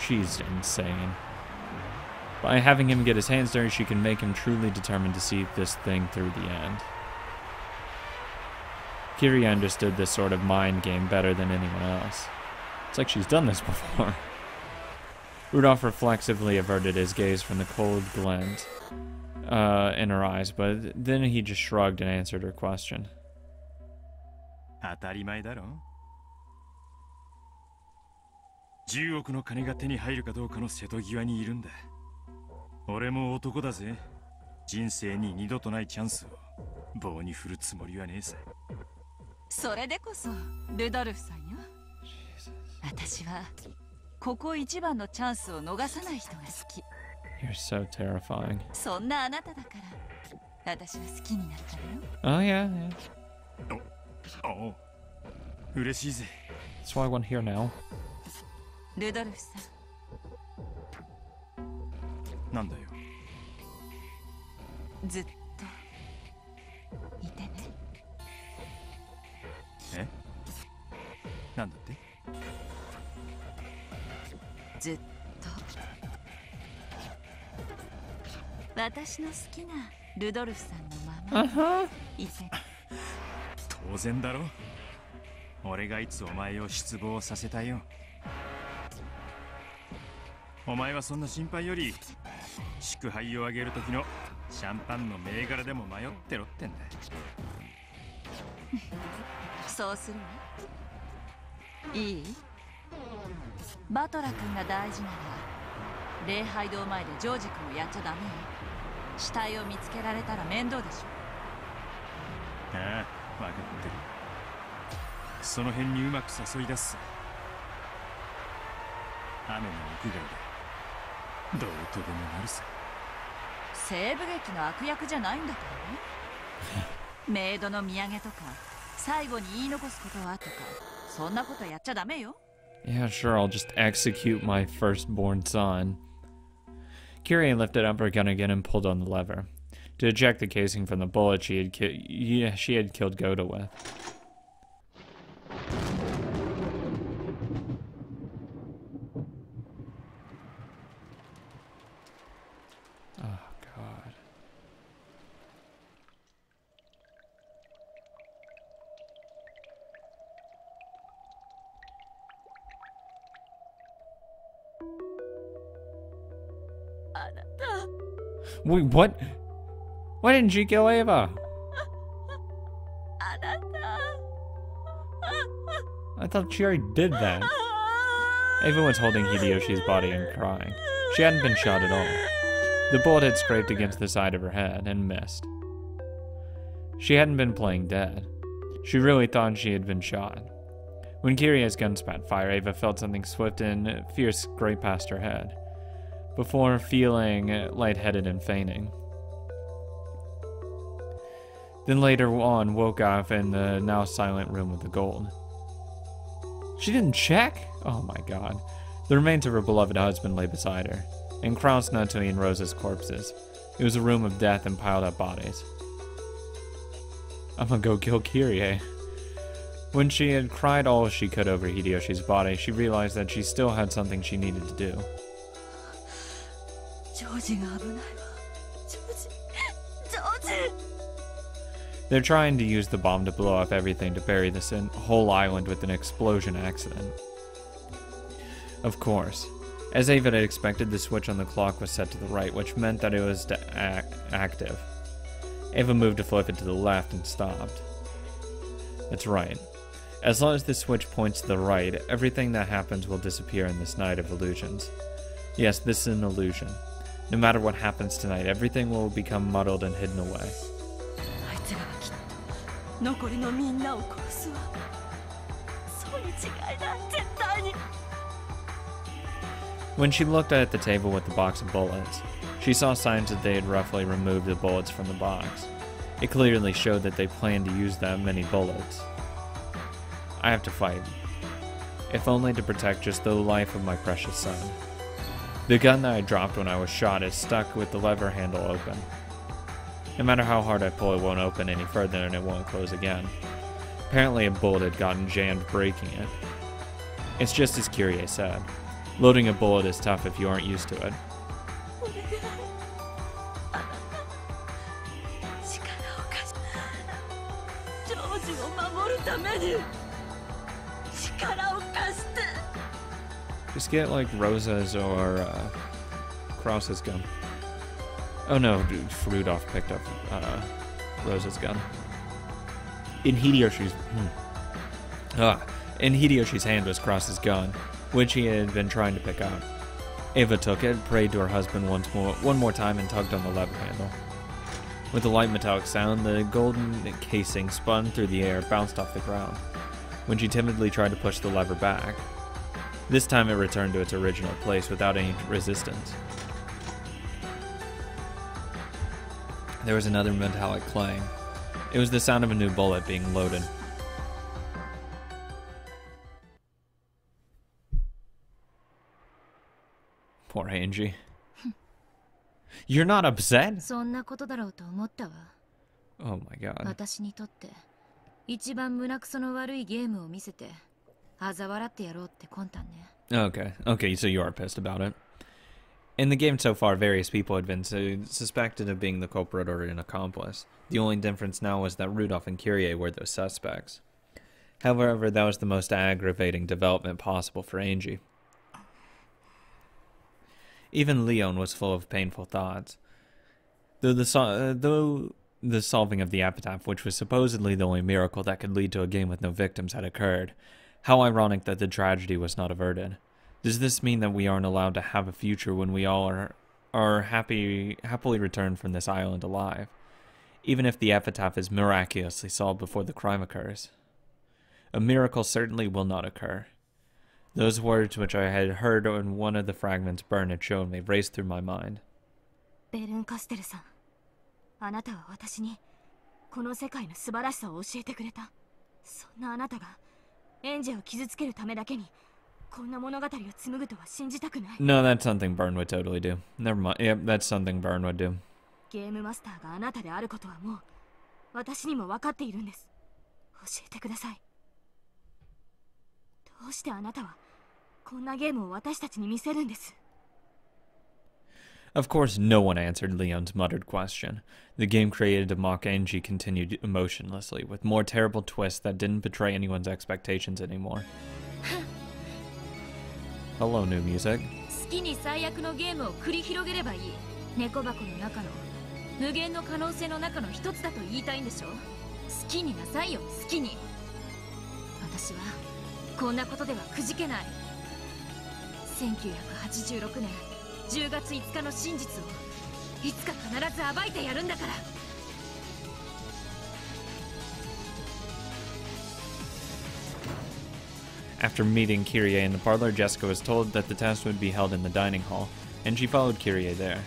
She's insane. By having him get his hands dirty, she can make him truly determined to see this thing through the end. Kyrie understood this sort of mind game better than anyone else. It's like she's done this before. Rudolph reflexively averted his gaze from the cold glint in her eyes, but then he just shrugged and answered her question. You're so terrifying. Oh, yeah, yeah. That's why I want here now. なんだよ。ずっといてね。え？なんだって？ずっと私の好きなルドルフさんのままいて。当然だろ。俺がいつお前を失望させたよ。お前はそんな心配より祝杯をあげる時のシャンパンの銘柄でも迷ってろってんだ。そうするの？いい？バトラ君が大事なら礼拝堂前でジョージ君をやっちゃダメ。死体を見つけられたら面倒でしょ。ああ、分かってる。その辺にうまく誘い出す。雨の屋外で。どうとでもなるさ。西部劇の悪役じゃないんだからね。メイドの土産とか最後に言い残すことはとか、そんなことやっちゃダメよ。Yeah, sure, I'll just execute my firstborn son. Kyrie lifted up her gun again and pulled on the lever to eject the casing from the bullet she had killed Goda with. Wait, what? Why didn't you kill Ava? I thought she already did that. Ava was holding Hideyoshi's body and crying. She hadn't been shot at all. The bullet had scraped against the side of her head and missed. She hadn't been playing dead. She really thought she had been shot. When Kiria's gun spat fire, Ava felt something swift and fierce scrape past her head, before feeling lightheaded and fainting. Then later on, woke up in the now silent room with the gold. She didn't check? Oh my god. The remains of her beloved husband lay beside her, and Krauser, Natsuki, and Rosa's corpses. It was a room of death and piled up bodies. I'm gonna go kill Kyrie. When she had cried all she could over Hideyoshi's body, she realized that she still had something she needed to do. They're trying to use the bomb to blow up everything to bury this whole island with an explosion accident. Of course. As Ava had expected, the switch on the clock was set to the right, which meant that it was active. Ava moved to flip it to the left and stopped. That's right. As long as the switch points to the right, everything that happens will disappear in this night of illusions. Yes, this is an illusion. No matter what happens tonight, everything will become muddled and hidden away. When she looked at the table with the box of bullets, she saw signs that they had roughly removed the bullets from the box. It clearly showed that they planned to use that many bullets. I have to fight, if only to protect just the life of my precious son. The gun that I dropped when I was shot is stuck with the lever handle open. No matter how hard I pull, it won't open any further and it won't close again. Apparently a bullet had gotten jammed breaking it. It's just as Kyrie said. Loading a bullet is tough if you aren't used to it. Just get like Rosa's or Krauser's gun. Oh no, dude, Rudolph picked up Rosa's gun. In Hideyoshi's hand was Krauser's gun, which he had been trying to pick up. Ava took it, prayed to her husband one more time, and tugged on the lever handle. With a light metallic sound, the golden casing spun through the air, bounced off the ground. When she timidly tried to push the lever back, this time it returned to its original place without any resistance. There was another metallic clang. It was the sound of a new bullet being loaded. Poor Angie. You're not upset? Oh my god. Okay, so you are pissed about it. In the game so far, various people had been suspected of being the culprit or an accomplice. The only difference now was that Rudolph and Kyrie were those suspects. However, that was the most aggravating development possible for Angie. Even Leon was full of painful thoughts. Though the solving of the epitaph, which was supposedly the only miracle that could lead to a game with no victims, had occurred. How ironic that the tragedy was not averted. Does this mean that we aren't allowed to have a future when we all are happily returned from this island alive? Even if the epitaph is miraculously solved before the crime occurs. A miracle certainly will not occur. Those words which I had heard in one of the fragments Bern had shown me raced through my mind. No, that's something Bern would totally do. Never mind. Yep, that's something Bern would do. Of course, no one answered Leon's muttered question. The game created to mock Angie continued emotionlessly, with more terrible twists that didn't betray anyone's expectations anymore. Hello, new music. After meeting Kyrie in the parlor, Jessica was told that the test would be held in the dining hall, and she followed Kyrie there.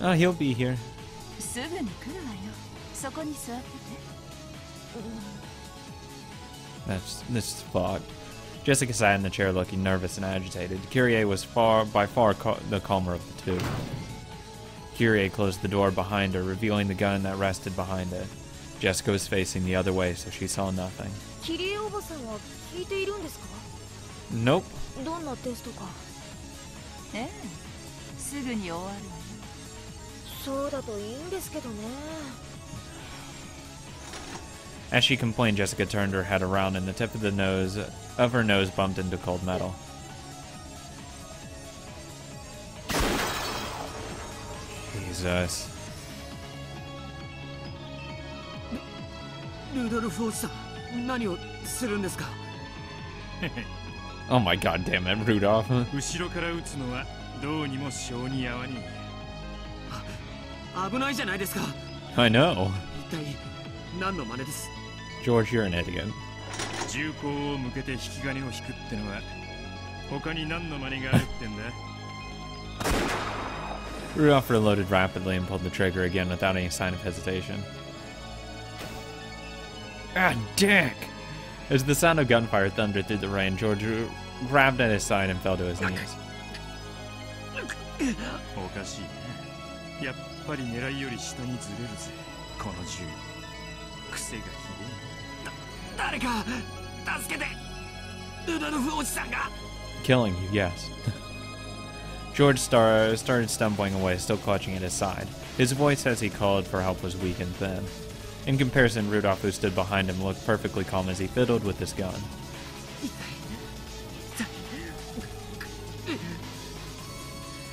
Oh, he'll be here. This is fucked. Jessica sat in the chair looking nervous and agitated. Kyrie was by far the calmer of the two. Kyrie closed the door behind her, revealing the gun that rested behind it. Jessica was facing the other way, so she saw nothing. Nope. As she complained, Jessica turned her head around and the tip of her nose bumped into cold metal. Jesus. Oh my god damn it, Rudolph. I know. George, you're an idiot. Rudolph reloaded rapidly and pulled the trigger again without any sign of hesitation. Ah, dick! As the sound of gunfire thundered through the rain, George grabbed at his side and fell to his knees. Killing you, yes. George started stumbling away, still clutching at his side. His voice as he called for help was weak and thin. In comparison, Rudolph, who stood behind him, looked perfectly calm as he fiddled with his gun.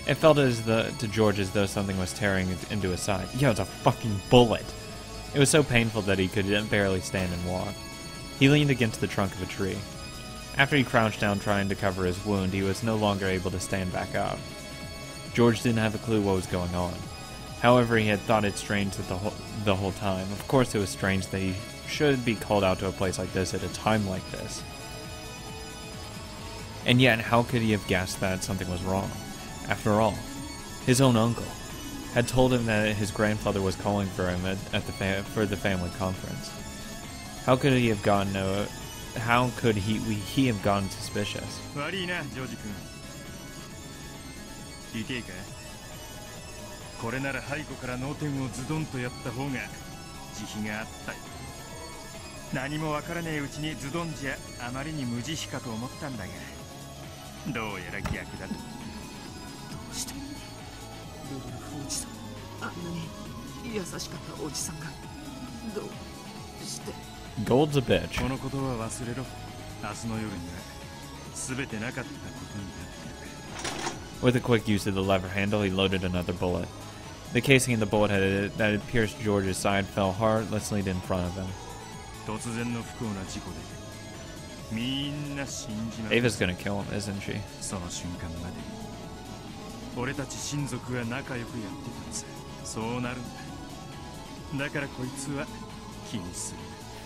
It felt to George as though something was tearing into his side. Yo, it's a fucking bullet! It was so painful that he could barely stand and walk. He leaned against the trunk of a tree. After he crouched down trying to cover his wound, he was no longer able to stand back up. George didn't have a clue what was going on. However, he had thought it strange that the whole time. Of course it was strange that he should be called out to a place like this at a time like this. And yet, how could he have guessed that something was wrong? After all, his own uncle had told him that his grandfather was calling for him for the family conference. How could he have gotten? How could he have gotten suspicious? 聞いていいか？これなら背後から脳天をズドンとやった方が慈悲があったよ。何もわからねえうちにズドンじゃあまりに無慈悲かと思ったんだが、どうやら逆だと。どうしてルドルフおじさん、あんなに優しかったおじさんが、どうして。Gold's a bitch。 このことは忘れろ。明日の夜には全てなかったことになる。With a quick use of the lever handle, he loaded another bullet. The casing in the bullet head that had pierced George's side fell heartlessly in front of him. Ava's gonna kill him, isn't she?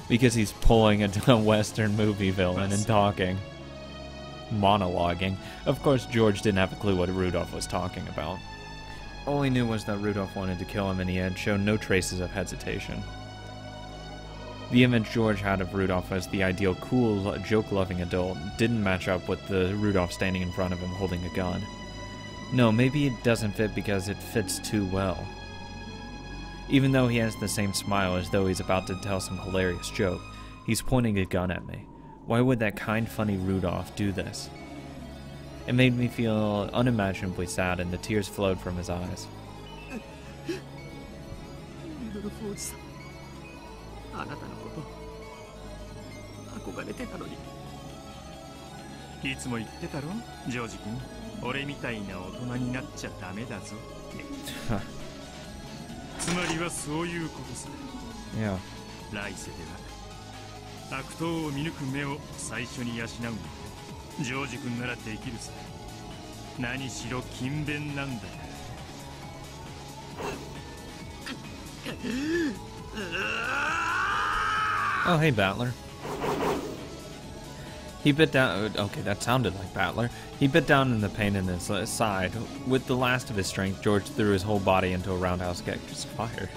Because he's pulling a Western movie villain and talking. Monologuing. Of course, George didn't have a clue what Rudolph was talking about. All he knew was that Rudolph wanted to kill him, and he had shown no traces of hesitation. The image George had of Rudolph as the ideal cool, joke-loving adult didn't match up with the Rudolph standing in front of him holding a gun. No, maybe it doesn't fit because it fits too well. Even though he has the same smile as though he's about to tell some hilarious joke, he's pointing a gun at me. Why would that kind, funny Rudolph do this? It made me feel unimaginably sad, and the tears flowed from his eyes. Yeah. 悪党を見抜く目を最初に養う。ジョージ君ならできるさ。何しろ勤勉なんだ。Oh, hey, Battler. He bit down. Okay, that sounded like Battler. He bit down in the pain in his side. With the last of his strength, George threw his whole body into a roundhouse kick. Just fire.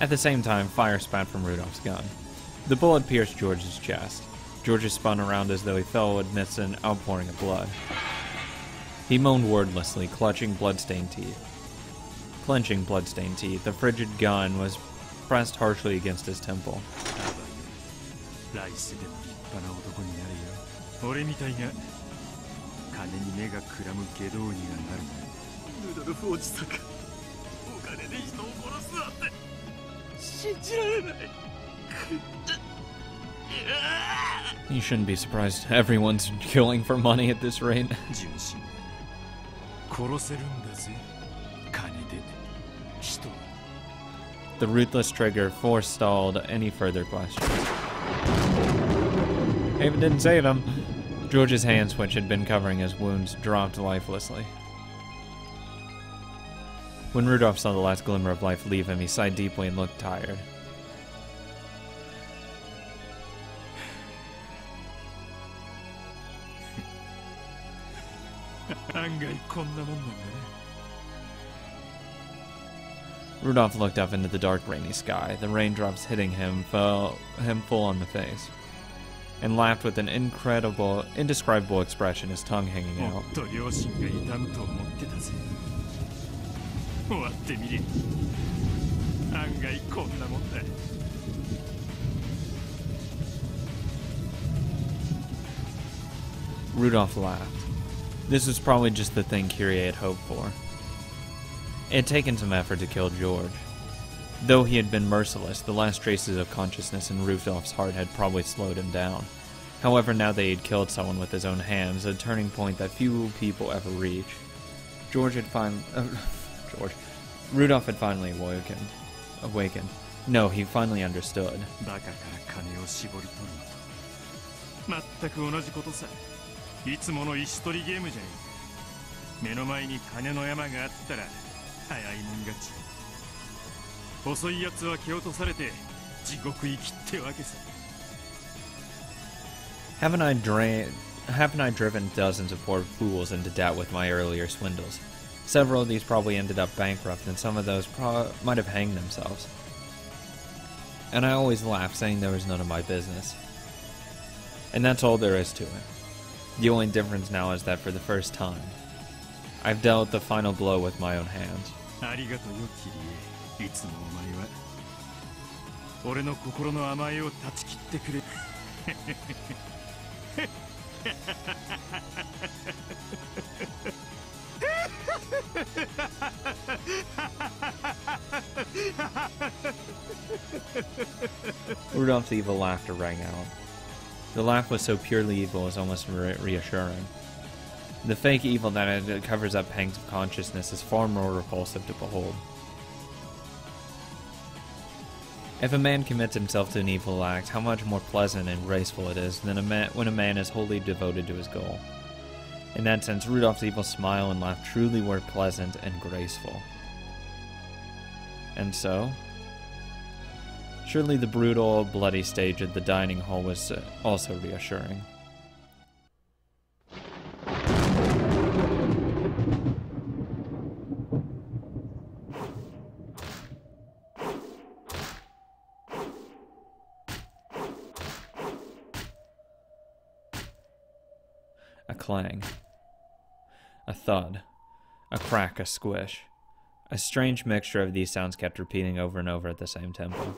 At the same time, fire spat from Rudolph's gun. The bullet pierced George's chest. George spun around as though he fell amidst an outpouring of blood. He moaned wordlessly, clutching bloodstained teeth. Clenching bloodstained teeth, the frigid gun was pressed harshly against his temple. You shouldn't be surprised. Everyone's killing for money at this rate. The ruthless trigger forestalled any further questions. Ava didn't save him. George's hands, which had been covering his wounds, dropped lifelessly. When Rudolph saw the last glimmer of life leave him, he sighed deeply and looked tired. Rudolph looked up into the dark, rainy sky. The raindrops hitting him fell him full on the face, and laughed with an incredible, indescribable expression, his tongue hanging out. Rudolph laughed. This was probably just the thing Kyrie had hoped for. It had taken some effort to kill George. Though he had been merciless, the last traces of consciousness in Rudolph's heart had probably slowed him down. However, now that he had killed someone with his own hands, a turning point that few people ever reach. George had finally... Rudolph had finally awakened. No, he finally understood. Haven't I driven dozens of poor fools into debt with my earlier swindles? Several of these probably ended up bankrupt, and some of those might have hanged themselves. And I always laugh, saying there was none of my business. And that's all there is to it. The only difference now is that for the first time, I've dealt the final blow with my own hands. Rudolph's evil laughter rang out. The laugh was so purely evil, it was almost reassuring. The fake evil that it covers up hangs of consciousness is far more repulsive to behold. If a man commits himself to an evil act, how much more pleasant and graceful it is than when a man is wholly devoted to his goal. In that sense, Rudolph's evil smile and laugh truly were pleasant and graceful. And so? Surely the brutal, bloody stage at the dining hall was also reassuring. A clang. A thud. A crack, a squish. A strange mixture of these sounds kept repeating over and over at the same tempo.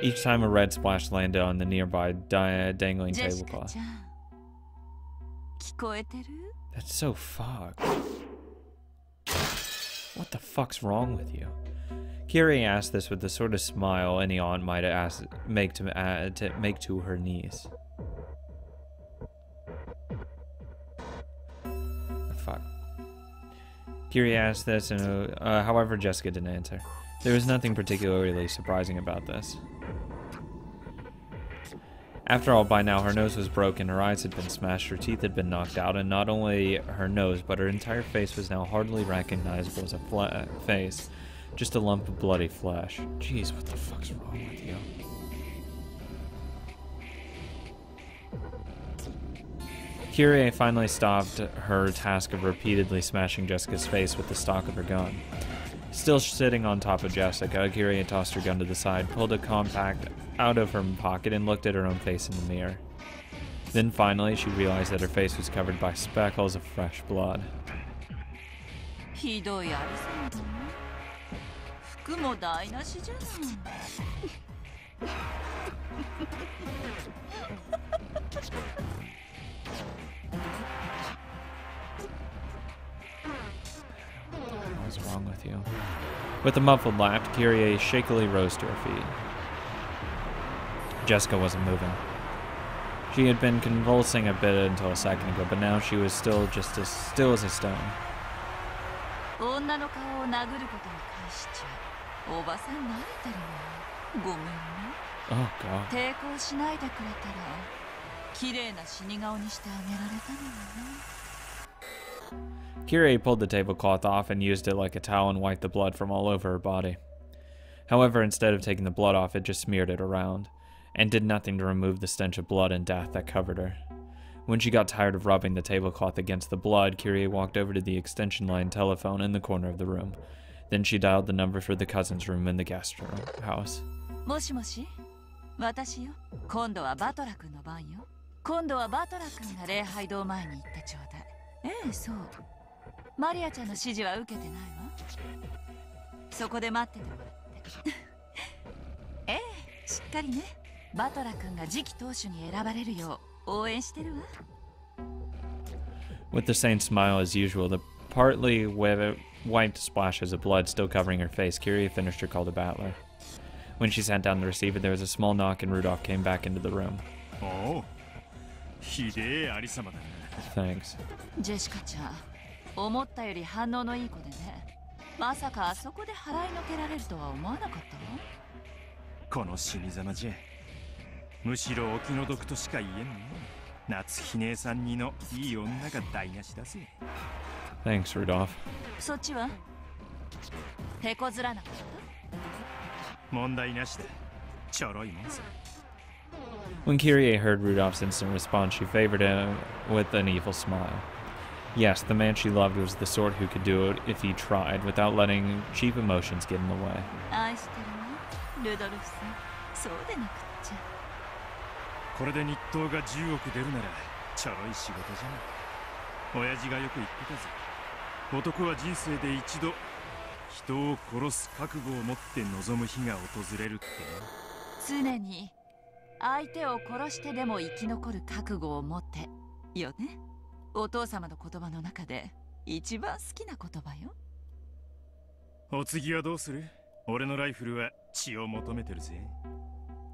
Each time a red splash landed on the nearby dangling tablecloth. That's so fucked. What the fuck's wrong with you? Kyrie asked this with the sort of smile any aunt might make to her niece. Fuck. Kyrie asked this, and however, Jessica didn't answer. There was nothing particularly surprising about this. After all, by now her nose was broken, her eyes had been smashed, her teeth had been knocked out, and not only her nose, but her entire face was now hardly recognizable as a face, just a lump of bloody flesh. Jeez, what the fuck's wrong with you? Kyrie finally stopped her task of repeatedly smashing Jessica's face with the stock of her gun. Still sitting on top of Jessica, Kyrie tossed her gun to the side, pulled a compact out of her pocket, and looked at her own face in the mirror. Then finally, she realized that her face was covered by speckles of fresh blood. What's wrong with you? With a muffled laugh, Kyrie shakily rose to her feet. Jessica wasn't moving. She had been convulsing a bit until a second ago, but now she was still just as still as a stone. Oh god. Kyrie pulled the tablecloth off and used it like a towel and wiped the blood from all over her body. However, instead of taking the blood off, it just smeared it around, and did nothing to remove the stench of blood and death that covered her. When she got tired of rubbing the tablecloth against the blood, Kyrie walked over to the extension line telephone in the corner of the room. Then she dialed the number for the cousin's room in the guest house. Maria. With the same smile as usual, the partly wiped splashes of blood still covering her face, Kyrie finished her call to Battler. When she sat down to receive it, there was a small knock and Rudolph came back into the room. Oh, thanks. Thanks, Rudolph. When Kyrie heard Rudolph's instant response, she favored him with an evil smile. Yes, the man she loved was the sort who could do it if he tried, without letting cheap emotions get in the way. ちょろい仕事じゃん。親父がよく言ってたぜ。男は人生で一度人を殺す覚悟を持って望む日が訪れるってね。常に相手を殺してでも生き残る覚悟を持ってよね。お父様の言葉の中で一番好きな言葉よ。お次はどうする？俺のライフルは血を求めてるぜ。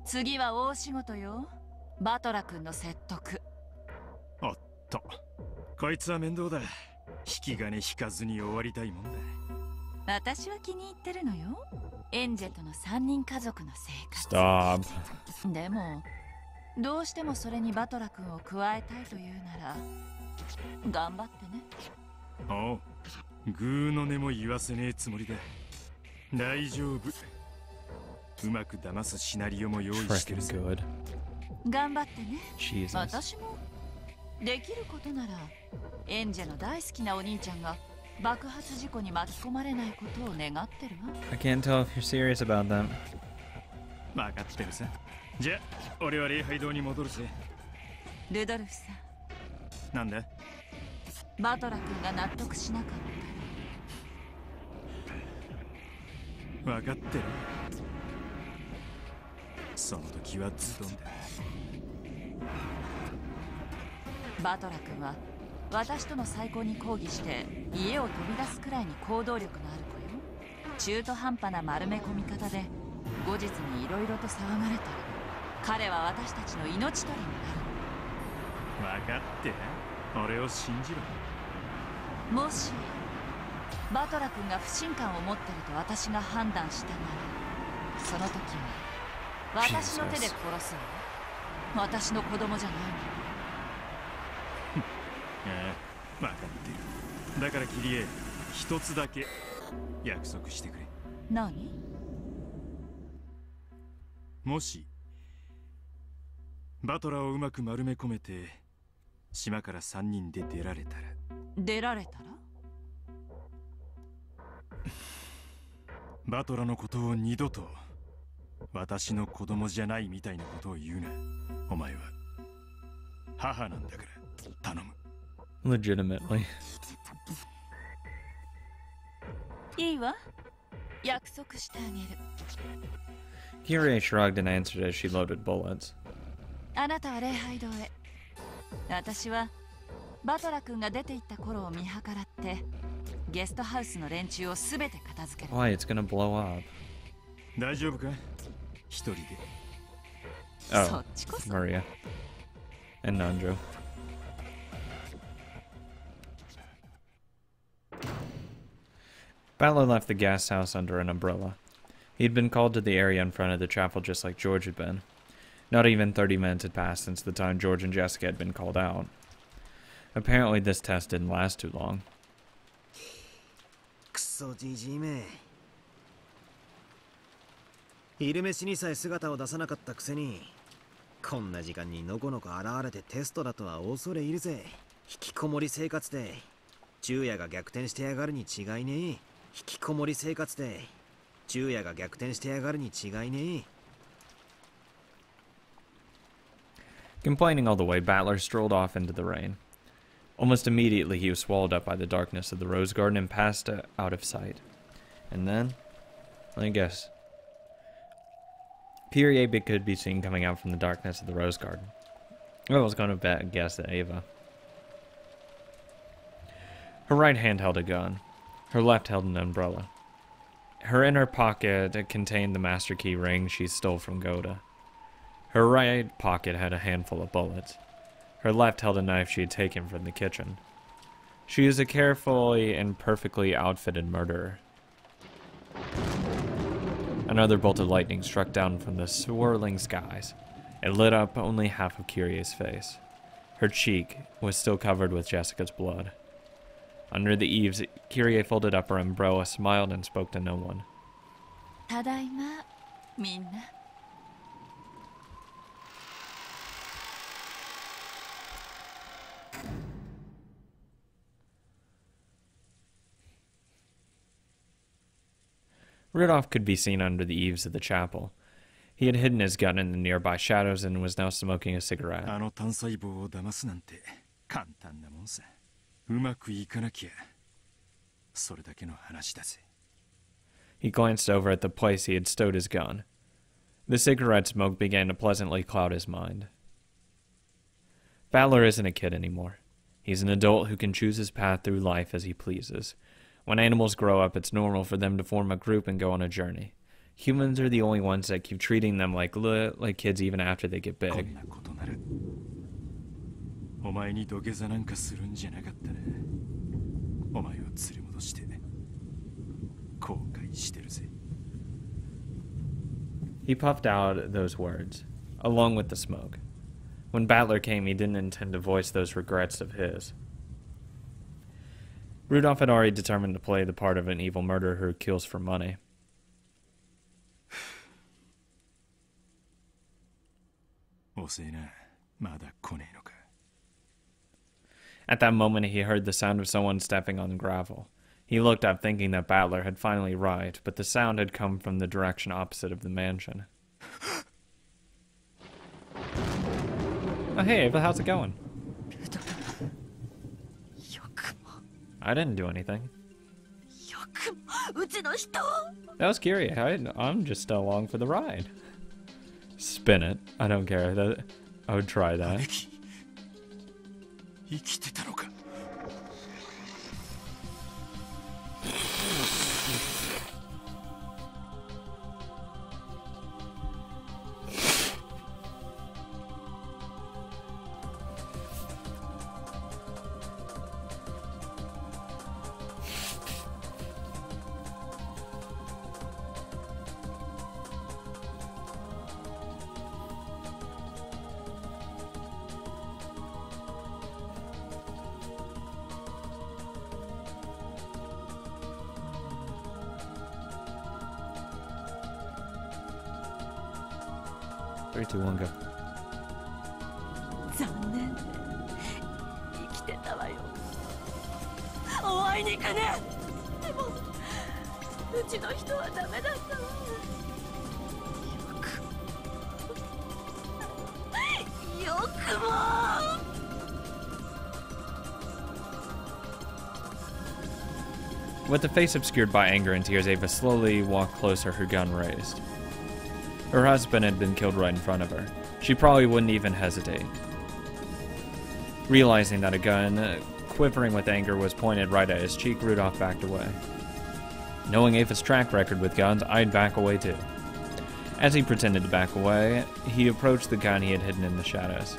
次は大仕事よ。バトラ君の説得。おっと、こいつは面倒だ。引き金引かずに終わりたいもんだ。私は気に入ってるのよ。エンジェとの3人家族の生活。Stop。でも、どうしてもそれにバトラ君を加えたいというなら、頑張ってね。おう、グーの根も言わせねえつもりだ。大丈夫。うまく騙すシナリオも用意してるぞ。頑張ってね。私もできることなら、エンジェの大好きなお兄ちゃんが爆発事故に巻き込まれないことを願ってるわ。I can't tell if you're serious about that. 分かってるさ。じゃあ、俺は礼拝堂に戻るぜ。ルドルフさん。なんだ？バトラ君が納得しなかった。分かってる。その時はズドンだ。バトラ君は私との再婚に抗議して家を飛び出すくらいに行動力のある子よ。中途半端な丸め込み方で後日にいろいろと騒がれた。彼は私たちの命取りになる。分かってる。俺を信じろ。もしバトラ君が不信感を持ってると私が判断したなら、その時は私の手で殺すの。私の子供じゃないの。分かってる。だからキリエ、一つだけ約束してくれ。何？もしバトラをうまく丸め込めて島から3人で出られたら。出られたら？バトラのことを二度と私の子供じゃないみたいなことを言うな。お前は母なんだから頼む。Legitimately。いいわ。約束してあげる。Kyrie shrugged and answered as she loaded bullets。あなたは礼拝堂へ。私はバトラ君が出て行った頃を見計らって。ゲストハウスの連中をすべて片付ける。Why it's gonna blow up? 大丈夫か？一人で。Oh, Maria and Nanjo. Battler left the gas house under an umbrella. He'd been called to the area in front of the chapel just like George had been. Not even 30 minutes had passed since the time George and Jessica had been called out. Apparently, this test didn't last too long.クソじじめ。昼飯にさえ姿を出さなかったくせに、こんな時間にのこのこ現れてテストだとは恐れ入るぜ。引きこもり生活で昼夜が逆転してやがるに違いねえ。引きこもり生活で昼夜が逆転してやがるに違いねえ。Complaining all the way, Battler strolled off into the rain.Almost immediately, he was swallowed up by the darkness of the rose garden and passed out of sight. And then, let me guess. Kyrie could be seen coming out from the darkness of the rose garden. I was going to guess at Ava. Her right hand held a gun. Her left held an umbrella. Her inner pocket contained the master key ring she stole from Goda. Her right pocket had a handful of bullets.Her left held a knife she had taken from the kitchen. She is a carefully and perfectly outfitted murderer. Another bolt of lightning struck down from the swirling skies. It lit up only half of Kyrie's face. Her cheek was still covered with Jessica's blood. Under the eaves, Kyrie folded up her umbrella, smiled, and spoke to no one. Tadaima, minna.Rudolph could be seen under the eaves of the chapel. He had hidden his gun in the nearby shadows and was now smoking a cigarette. He glanced over at the place he had stowed his gun. The cigarette smoke began to pleasantly cloud his mind. Battler isn't a kid anymore. He's an adult who can choose his path through life as he pleases. When animals grow up, it's normal for them to form a group and go on a journey. Humans are the only ones that keep treating them like kids even after they get big. He puffed out those words, along with the smoke. When Battler came, he didn't intend to voice those regrets of his. Rudolph had already determined to play the part of an evil murderer who kills for money. At that moment, he heard the sound of someone stepping on the gravel. He looked up, thinking that Battler had finally arrived, but the sound had come from the direction opposite of the mansion. Oh, hey, how's it going? I didn't do anything. That was curious. I'm just along for the ride. Spin it. I don't care. I would try that. With the face obscured by anger and tears, Ava slowly walked closer, her gun raised. Her husband had been killed right in front of her. She probably wouldn't even hesitate. Realizing that a gun, quivering with anger, was pointed right at his cheek, Rudolph backed away. Knowing Ava's track record with guns, I'd back away too. As he pretended to back away, he approached the gun he had hidden in the shadows.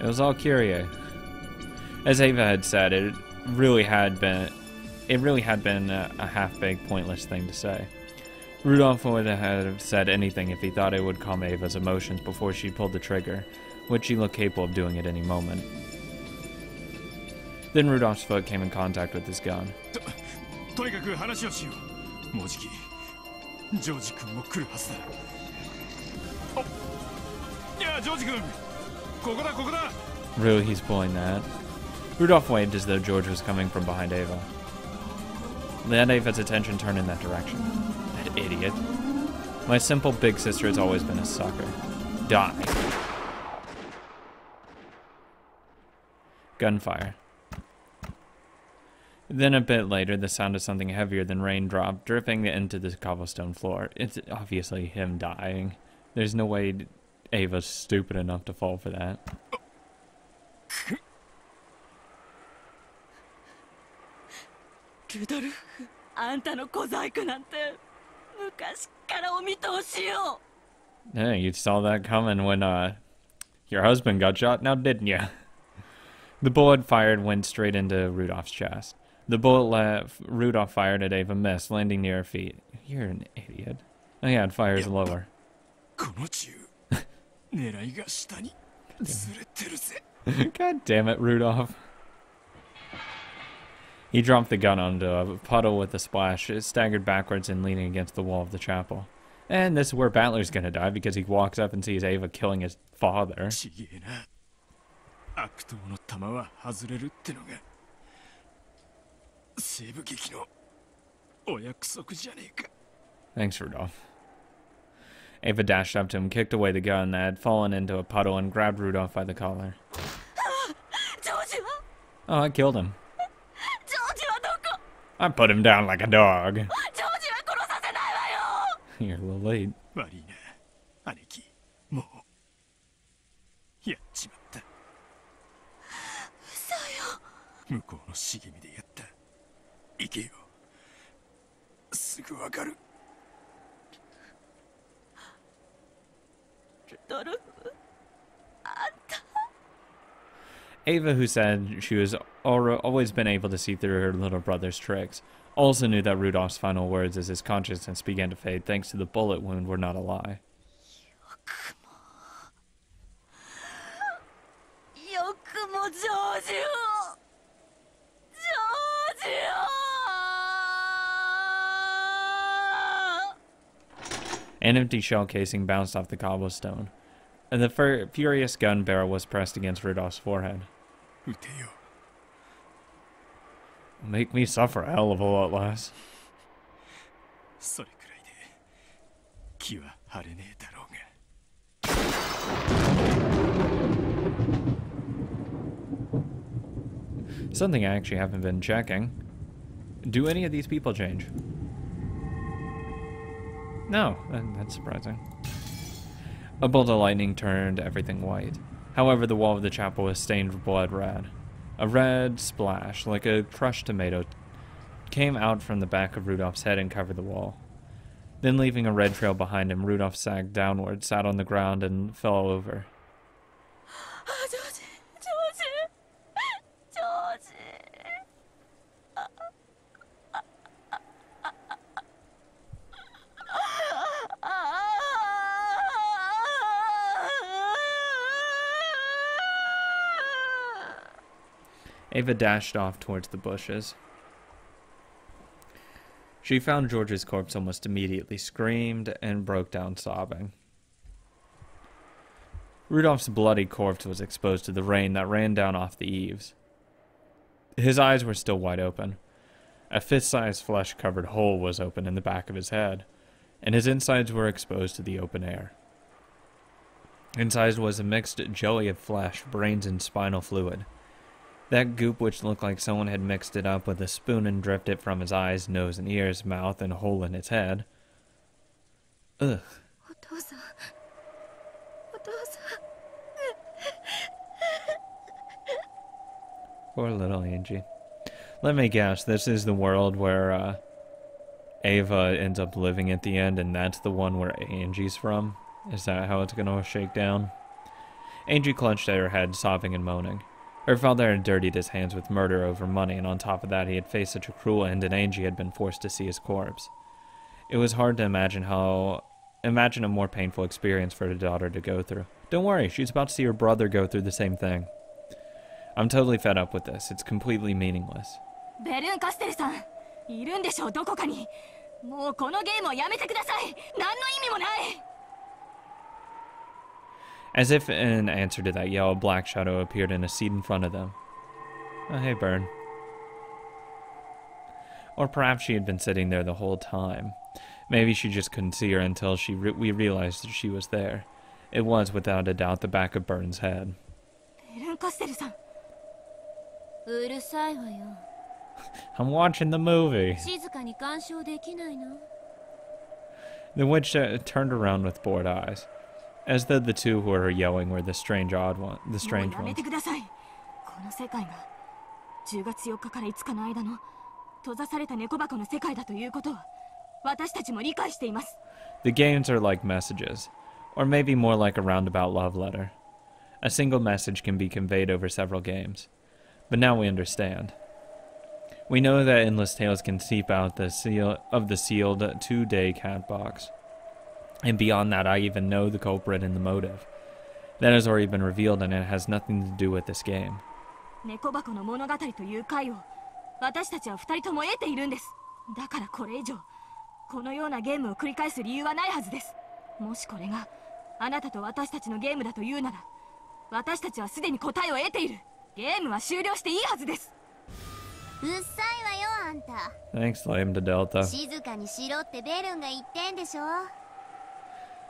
It was all Kyrie. As Ava had said, it really had been a half-baked, pointless thing to say. Rudolph would have said anything if he thought it would calm Ava's emotions before she pulled the trigger, which she looked capable of doing at any moment. Then Rudolph's foot came in contact with his gun. Really, he's pulling that. Rudolph waved as though George was coming from behind Ava. Then Ava's attention turned in that direction. That idiot. My simple big sister has always been a sucker. Die. Gunfire. Then a bit later, the sound of something heavier than raindrop dripping into the cobblestone floor. It's obviously him dying. There's no way Ava's stupid enough to fall for that. Hey, you saw that coming when your husband got shot, now didn't you? The bullet fired went straight into Rudolph's chest. The bullet Rudolph fired at Ava missed, landing near her feet. You're an idiot. Oh yeah, it fires lower. God damn it, Rudolph. He dropped the gun onto a puddle with a splash. It staggered backwards and leaning against the wall of the chapel. And this is where Battler's gonna die because he walks up and sees Ava killing his father. Thanks, Rudolph. Ava dashed up to him, kicked away the gun that had fallen into a puddle, and grabbed Rudolph by the collar. Oh, I killed him. I put him down like a dog. You're a little late. Ava, who said she was always been able to see through her little brother's tricks, also knew that Rudolph's final words as his consciousness began to fade thanks to the bullet wound were not a lie. An empty shell casing bounced off the cobblestone, and the furious gun barrel was pressed against Rudolph's forehead. Make me suffer a hell of a lot less. Something I actually haven't been checking. Do any of these people change? No, that's surprising. A bolt of lightning turned everything white. However, the wall of the chapel was stained blood red. A red splash, like a crushed tomato, came out from the back of Rudolph's head and covered the wall. Then, leaving a red trail behind him, Rudolph sagged downward, sat on the ground, and fell over. Ava dashed off towards the bushes. She found George's corpse almost immediately, screamed, and broke down sobbing. Rudolph's bloody corpse was exposed to the rain that ran down off the eaves. His eyes were still wide open. A fist-sized flesh-covered hole was open in the back of his head, and his insides were exposed to the open air. Inside was a mixed jelly of flesh, brains, and spinal fluid. That goop, which looked like someone had mixed it up with a spoon and dripped it from his eyes, nose, and ears, mouth, and hole in his head. Ugh. Poor little Angie. Let me guess, this is the world where Ava ends up living at the end, and that's the one where Angie's from? Is that how it's gonna shake down? Angie clutched at her head, sobbing and moaning. Her father had dirtied his hands with murder over money, and on top of that he had faced such a cruel end, and Angie had been forced to see his corpse. It was hard to imagine a more painful experience for her daughter to go through. Don't worry, she's about to see her brother go through the same thing. I'm totally fed up with this. It's completely meaningless. As if in answer to that yell, a black shadow appeared in a seat in front of them. Oh, hey, Bern. Or perhaps she had been sitting there the whole time. Maybe she just couldn't see her until we realized that she was there. It was, without a doubt, the back of Bern's head. I'm watching the movie. The witch turned around with bored eyes. As though the two who were yelling were the strange ones. The games are like messages, or maybe more like a roundabout love letter. A single message can be conveyed over several games, but now we understand. We know that endless tales can seep out the seal of the sealed two-day cat box. And beyond that, I even know the culprit and the motive. That has already been revealed, and it has nothing to do with this game. 私たちは2人とも得ているんです。だからこれ以上このようなゲームを繰り返す理由はないはずです。もしこれがあなたと私たちのゲームだというなら、私たちはすでに答えを得ている。ゲームは終了していいはずです。うっさいわよあんた。Thanks, Liam the Delta. 静かにしろってベルンが言ってんでしょ。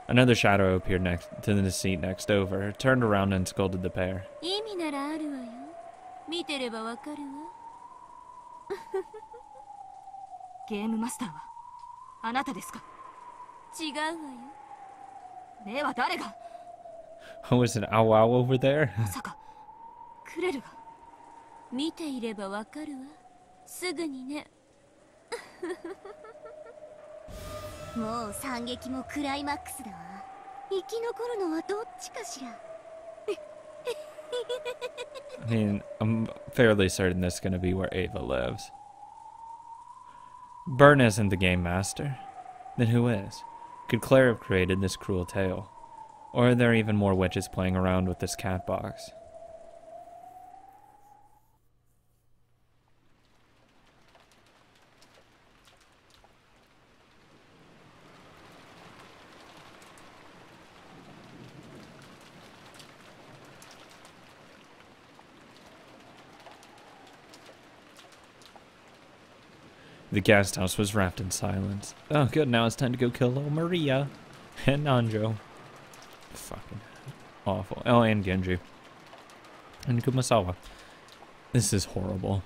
Another shadow appeared next to the seat next over, turned around and scolded the pair. 意味ならあるわよ。見てればわかるわ。ゲームマスターはあなたですか。違うわよ。ねえは誰が。Oh, is an ow wow over there? まさかクレルが。見ていればわかるわ。すぐにね。もう惨劇もクライマックスだわ。生き残るのはどっちかしら。I mean, I'm fairly certain that's going to be where Ava lives. Bern isn't the game master. Then who is? Could Claire have created this cruel tale? Or are there even more witches playing around with this cat box? The guest house was wrapped in silence. Oh, good, now it's time to go kill little Maria and Nanjo. Fucking awful. Oh, and Genji. And Kumasawa. This is horrible.